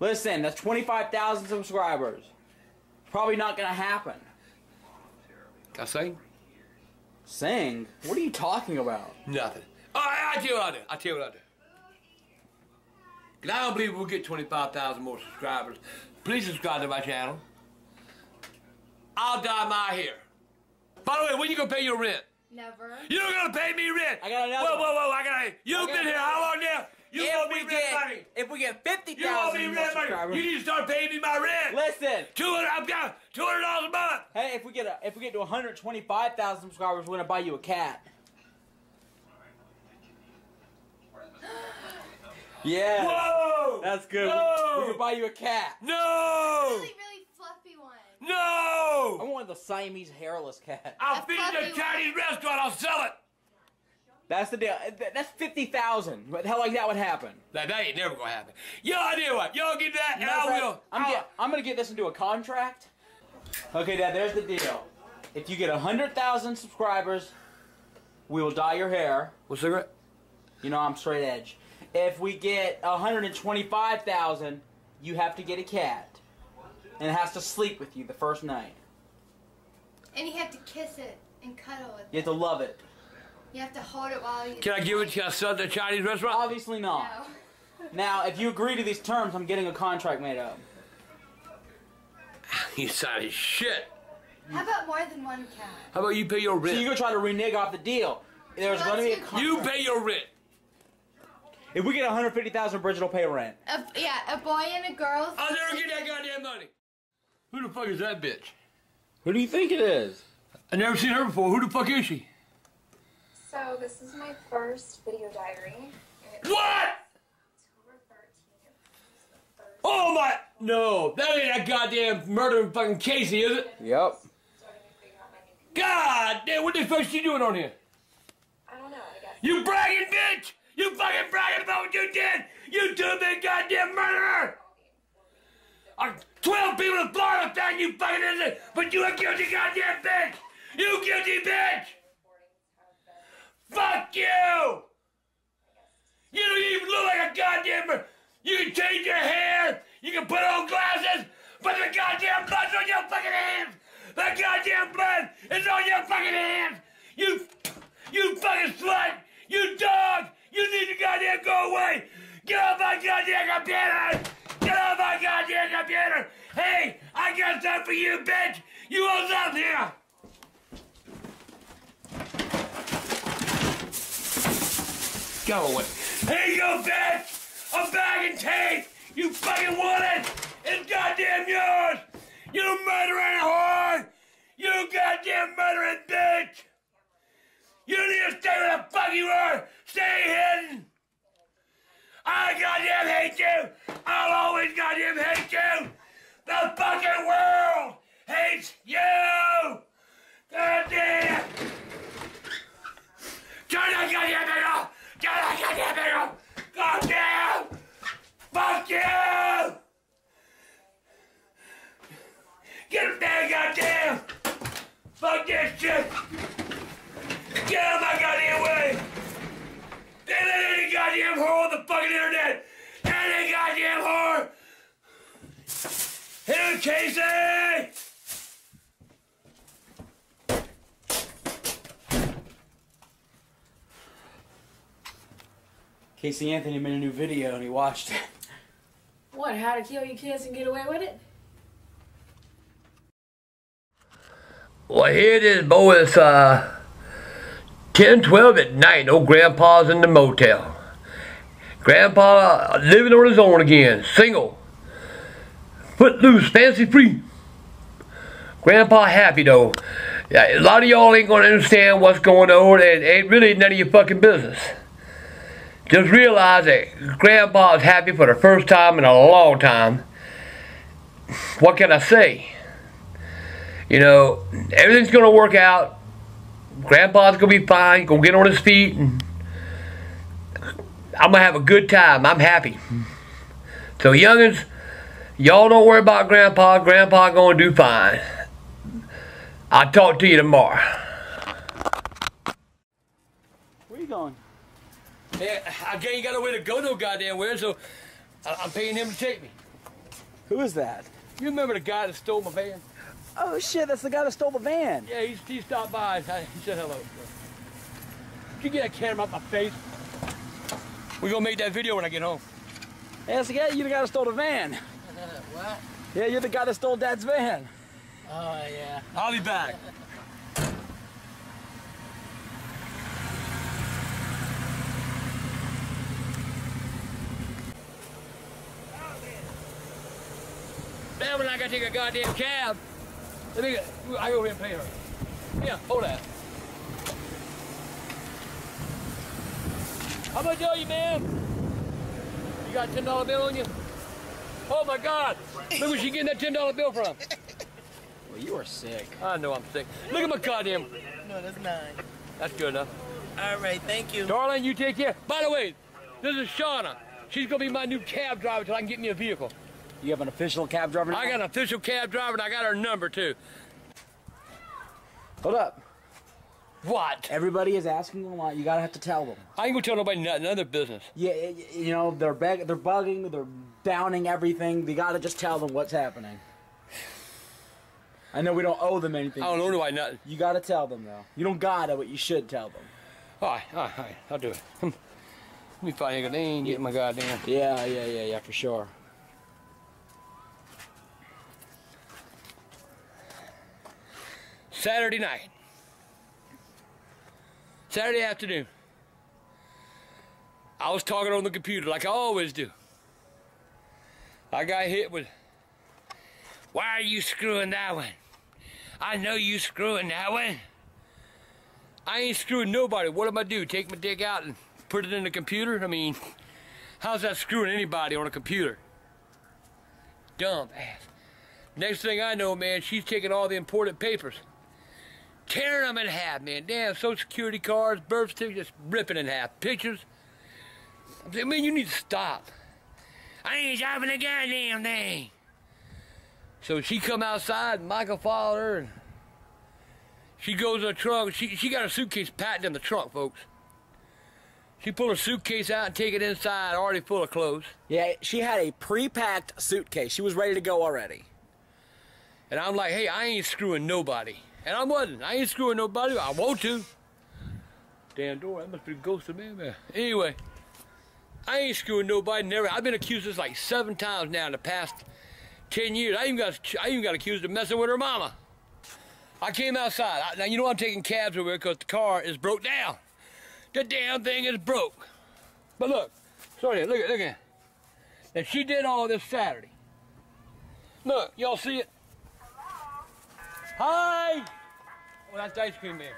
Listen, that's 25,000 subscribers. Probably not gonna happen. Can I sing? Sing? What are you talking about? Nothing. All right, I tell you what I do. Cause I don't believe we'll get 25,000 more subscribers. Please subscribe to my channel. I'll dye my hair. By the way, when you gonna pay your rent? Never. You don't gotta pay me rent. I got another. Whoa! You've been here how long now? You owe me rent money. If we get 50,000, you owe me rent money. You need to start paying me my rent. Listen. I've got $200 a month. Hey, if we get to 125,000 subscribers, we're gonna buy you a cat. Yeah. Whoa. That's good. No. We're gonna buy you a cat. No. No! I want the Siamese hairless cat. I'll feed the Chinese restaurant. I'll sell it. That's the deal. That's 50,000. But hell, like that would happen. That ain't never gonna happen. Y'all do what? Y'all get that? And I will. I'm gonna get this into a contract. Okay, Dad. There's the deal. If you get 100,000 subscribers, we will dye your hair. With cigarette? You know I'm straight edge. If we get 125,000, you have to get a cat. And it has to sleep with you the first night. And you have to kiss it and cuddle with it. You have to love it. You have to hold it while you... Can I give it to your son at the Chinese restaurant? Obviously not. No. Now, if you agree to these terms, I'm getting a contract made up. You son of shit. How about more than one cat? How about you pay your rent? So you're going to try to renege off the deal. There's going to be a contract. You pay your rent. If we get 150,000, Bridgette will pay rent. A boy and a girl... I'll never get that goddamn money. Who the fuck is that bitch? Who do you think it is? I've never seen her before. Who the fuck is she? So, this is my first video diary. What?! October 13th. Oh my... No, that ain't a goddamn murdering fucking Casey, is it? Yep. God damn, what the fuck is she doing on here? I don't know, I guess. You bragging bitch! You fucking bragging about what you did! You two-bit goddamn murderer! 12 people in Florida found you fucking innocent, but you a guilty goddamn bitch! You guilty bitch! Fuck you! You don't even look like a goddamn... You can change your hair, you can put on glasses, but the goddamn blood's on your fucking hands! The goddamn blood is on your fucking hands! You fucking slut! You dog! You need to goddamn go away! Get off my goddamn computer! Get off my goddamn computer! Hey, I got something for you, bitch! You won't stop here! Go away. Here you go, bitch! I'm back in tape! You fucking want it! It's goddamn yours! You murdering whore! You goddamn murdering bitch! You need to stay where the fuck you are! Stay hidden! I goddamn hate you! I'll always goddamn hate you! The fucking world hates you! Goddamn! Turn that goddamn thing off! Turn that goddamn thing off! Goddamn! Fuck you! Get up there, goddamn! Fuck this shit! Get out of my goddamn way! They let any goddamn whore on the fucking internet! Any goddamn whore! Hit him, Casey! Casey Anthony made a new video and he watched it. What, how to kill your kids and get away with it? Well, here it is, boy. It's 10, 12 at night, old grandpa's in the motel. Grandpa living on his own again, single. Foot loose, fancy free. Grandpa happy though. A lot of y'all ain't gonna understand what's going on and it ain't really none of your fucking business. Just realize that Grandpa is happy for the first time in a long time. What can I say? You know, everything's going to work out. Grandpa's going to be fine. He's going to get on his feet. And I'm going to have a good time. I'm happy. So youngins, y'all don't worry about Grandpa. Grandpa going to do fine. I'll talk to you tomorrow. Where you going? Hey, I guess you got nowhere to go no goddamn where, so I'm paying him to take me. Who is that? You remember the guy that stole my van? Oh shit, that's the guy that stole the van. Yeah, he stopped by. He said hello. Did you get that camera out my face? We're gonna make that video when I get home. Hey, that's the guy, you're the guy that stole the van. What? Yeah, you're the guy that stole Dad's van. Oh yeah. I'll be back. Now when I gotta take a goddamn cab. I go over here and pay her. Yeah, hold that. I'm gonna tell you, man. You got a $10 bill on you? Oh my God! Look where she getting that $10 bill from. Well, you are sick. I know I'm sick. Look at my goddamn. No, that's nine. That's good enough. All right, thank you. Darling, you take care. By the way, this is Shauna. She's gonna be my new cab driver till I can get me a vehicle. You have an official cab driver now? I got an official cab driver, and I got her number, too. Hold up. What? Everybody is asking a lot. You gotta have to tell them. I ain't gonna tell nobody nothing. None of their business. Yeah, you know, they're bugging, they're downing everything. They gotta just tell them what's happening. I know we don't owe them anything. I don't owe nobody nothing. You gotta tell them, though. You don't gotta, but you should tell them. All right. I'll do it. Let me find a name, get my goddamn... Yeah, for sure. Saturday night. Saturday afternoon. I was talking on the computer like I always do. I got hit with, why are you screwing that one? I know you screwing that one. I ain't screwing nobody. What am I do? Take my dick out and put it in the computer? I mean, how's that screwing anybody on a computer? Dumb ass. Next thing I know, man, she's taking all the important papers. Tearing them in half, man. Damn, Social Security cards, birth certificates, ripping in half. Pictures. I'm saying, man, you need to stop. I ain't driving a goddamn thing. So she come outside, and Michael followed her, and she goes in the trunk. She got her suitcase packed in the trunk, folks. She pulled her suitcase out and take it inside, already full of clothes. Yeah, she had a pre-packed suitcase. She was ready to go already. And I'm like, hey, I ain't screwing nobody. And I wasn't. I ain't screwing nobody. I want to. Damn door. That must be the ghost of man. Anyway, I ain't screwing nobody. Never. I've been accused of this like 7 times now in the past 10 years. I even got accused of messing with her mama. I came outside. Now, you know I'm taking cabs over here because the car is broke down. The damn thing is broke. But look. Sorry. Look at that. She did all this Saturday. Look. Y'all see it? Hi! Oh, that's the ice cream man.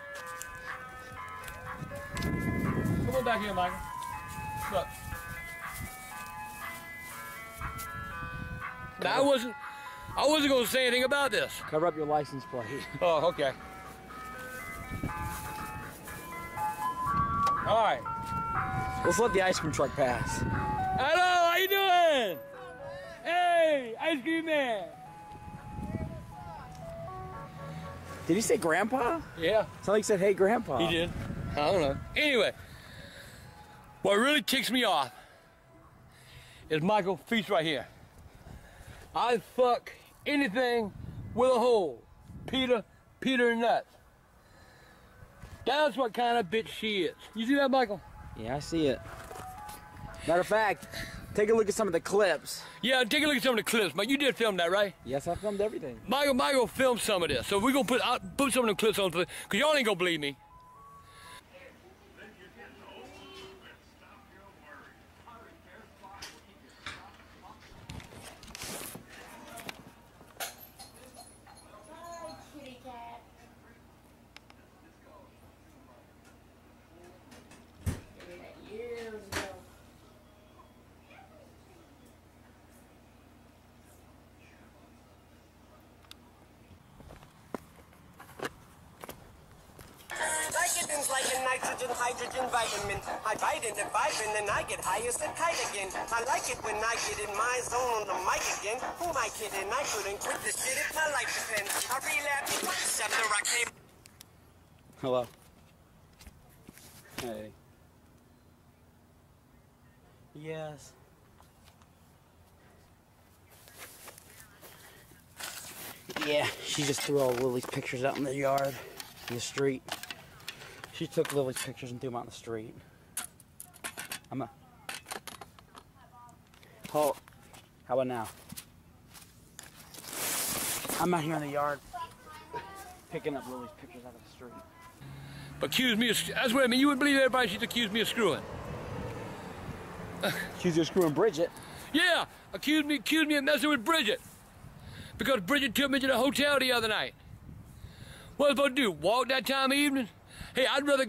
Come on back here, Michael. Look. Now, I wasn't going to say anything about this. Cover up your license plate. Oh, okay. All right. Let's let the ice cream truck pass. Hello, how you doing? Hey, ice cream man. Did he say Grandpa? Yeah. Sounds like he said, hey, Grandpa. He did. I don't know. Anyway, what really ticks me off is Michael Feast right here. I fuck anything with a hole. Peter and nuts. That's what kind of bitch she is. You see that, Michael? Yeah, I see it. Matter of fact, take a look at some of the clips. Yeah, take a look at some of the clips, Mike. You did film that, right? Yes, I filmed everything. Michael filmed some of this. So we're going to put some of the clips on, because y'all ain't going to believe me. vitamins like a nitrogen, hydrogen, vitamin. I bite it and vibe and then I get high as a kite again. I like it when I get in my zone on the mic again. Who am I kidding? I couldn't quit this shit if my life depends. I relapsed after I came. Hello. Hey. Yes. Yeah, she just threw all Lily's pictures out in the yard, in the street. She took Lily's pictures and threw them out in the street. Oh, how about now? I'm out here in the yard picking up Lily's pictures out of the street. Accuse me of, that's what I mean, you wouldn't believe everybody she's accused me of screwing. Accused you of screwing Bridgette? Yeah, accused me of messing with Bridgette. Because Bridgette took me to the hotel the other night. What was I supposed to do? Walk that time of evening? Hey, I'd rather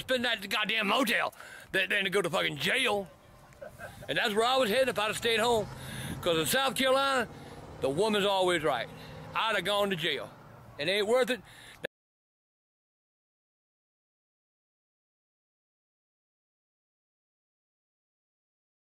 spend that at the goddamn motel than to go to fucking jail. And that's where I was headed if I'd have stayed home. Because in South Carolina, the woman's always right. I'd have gone to jail. It ain't worth it.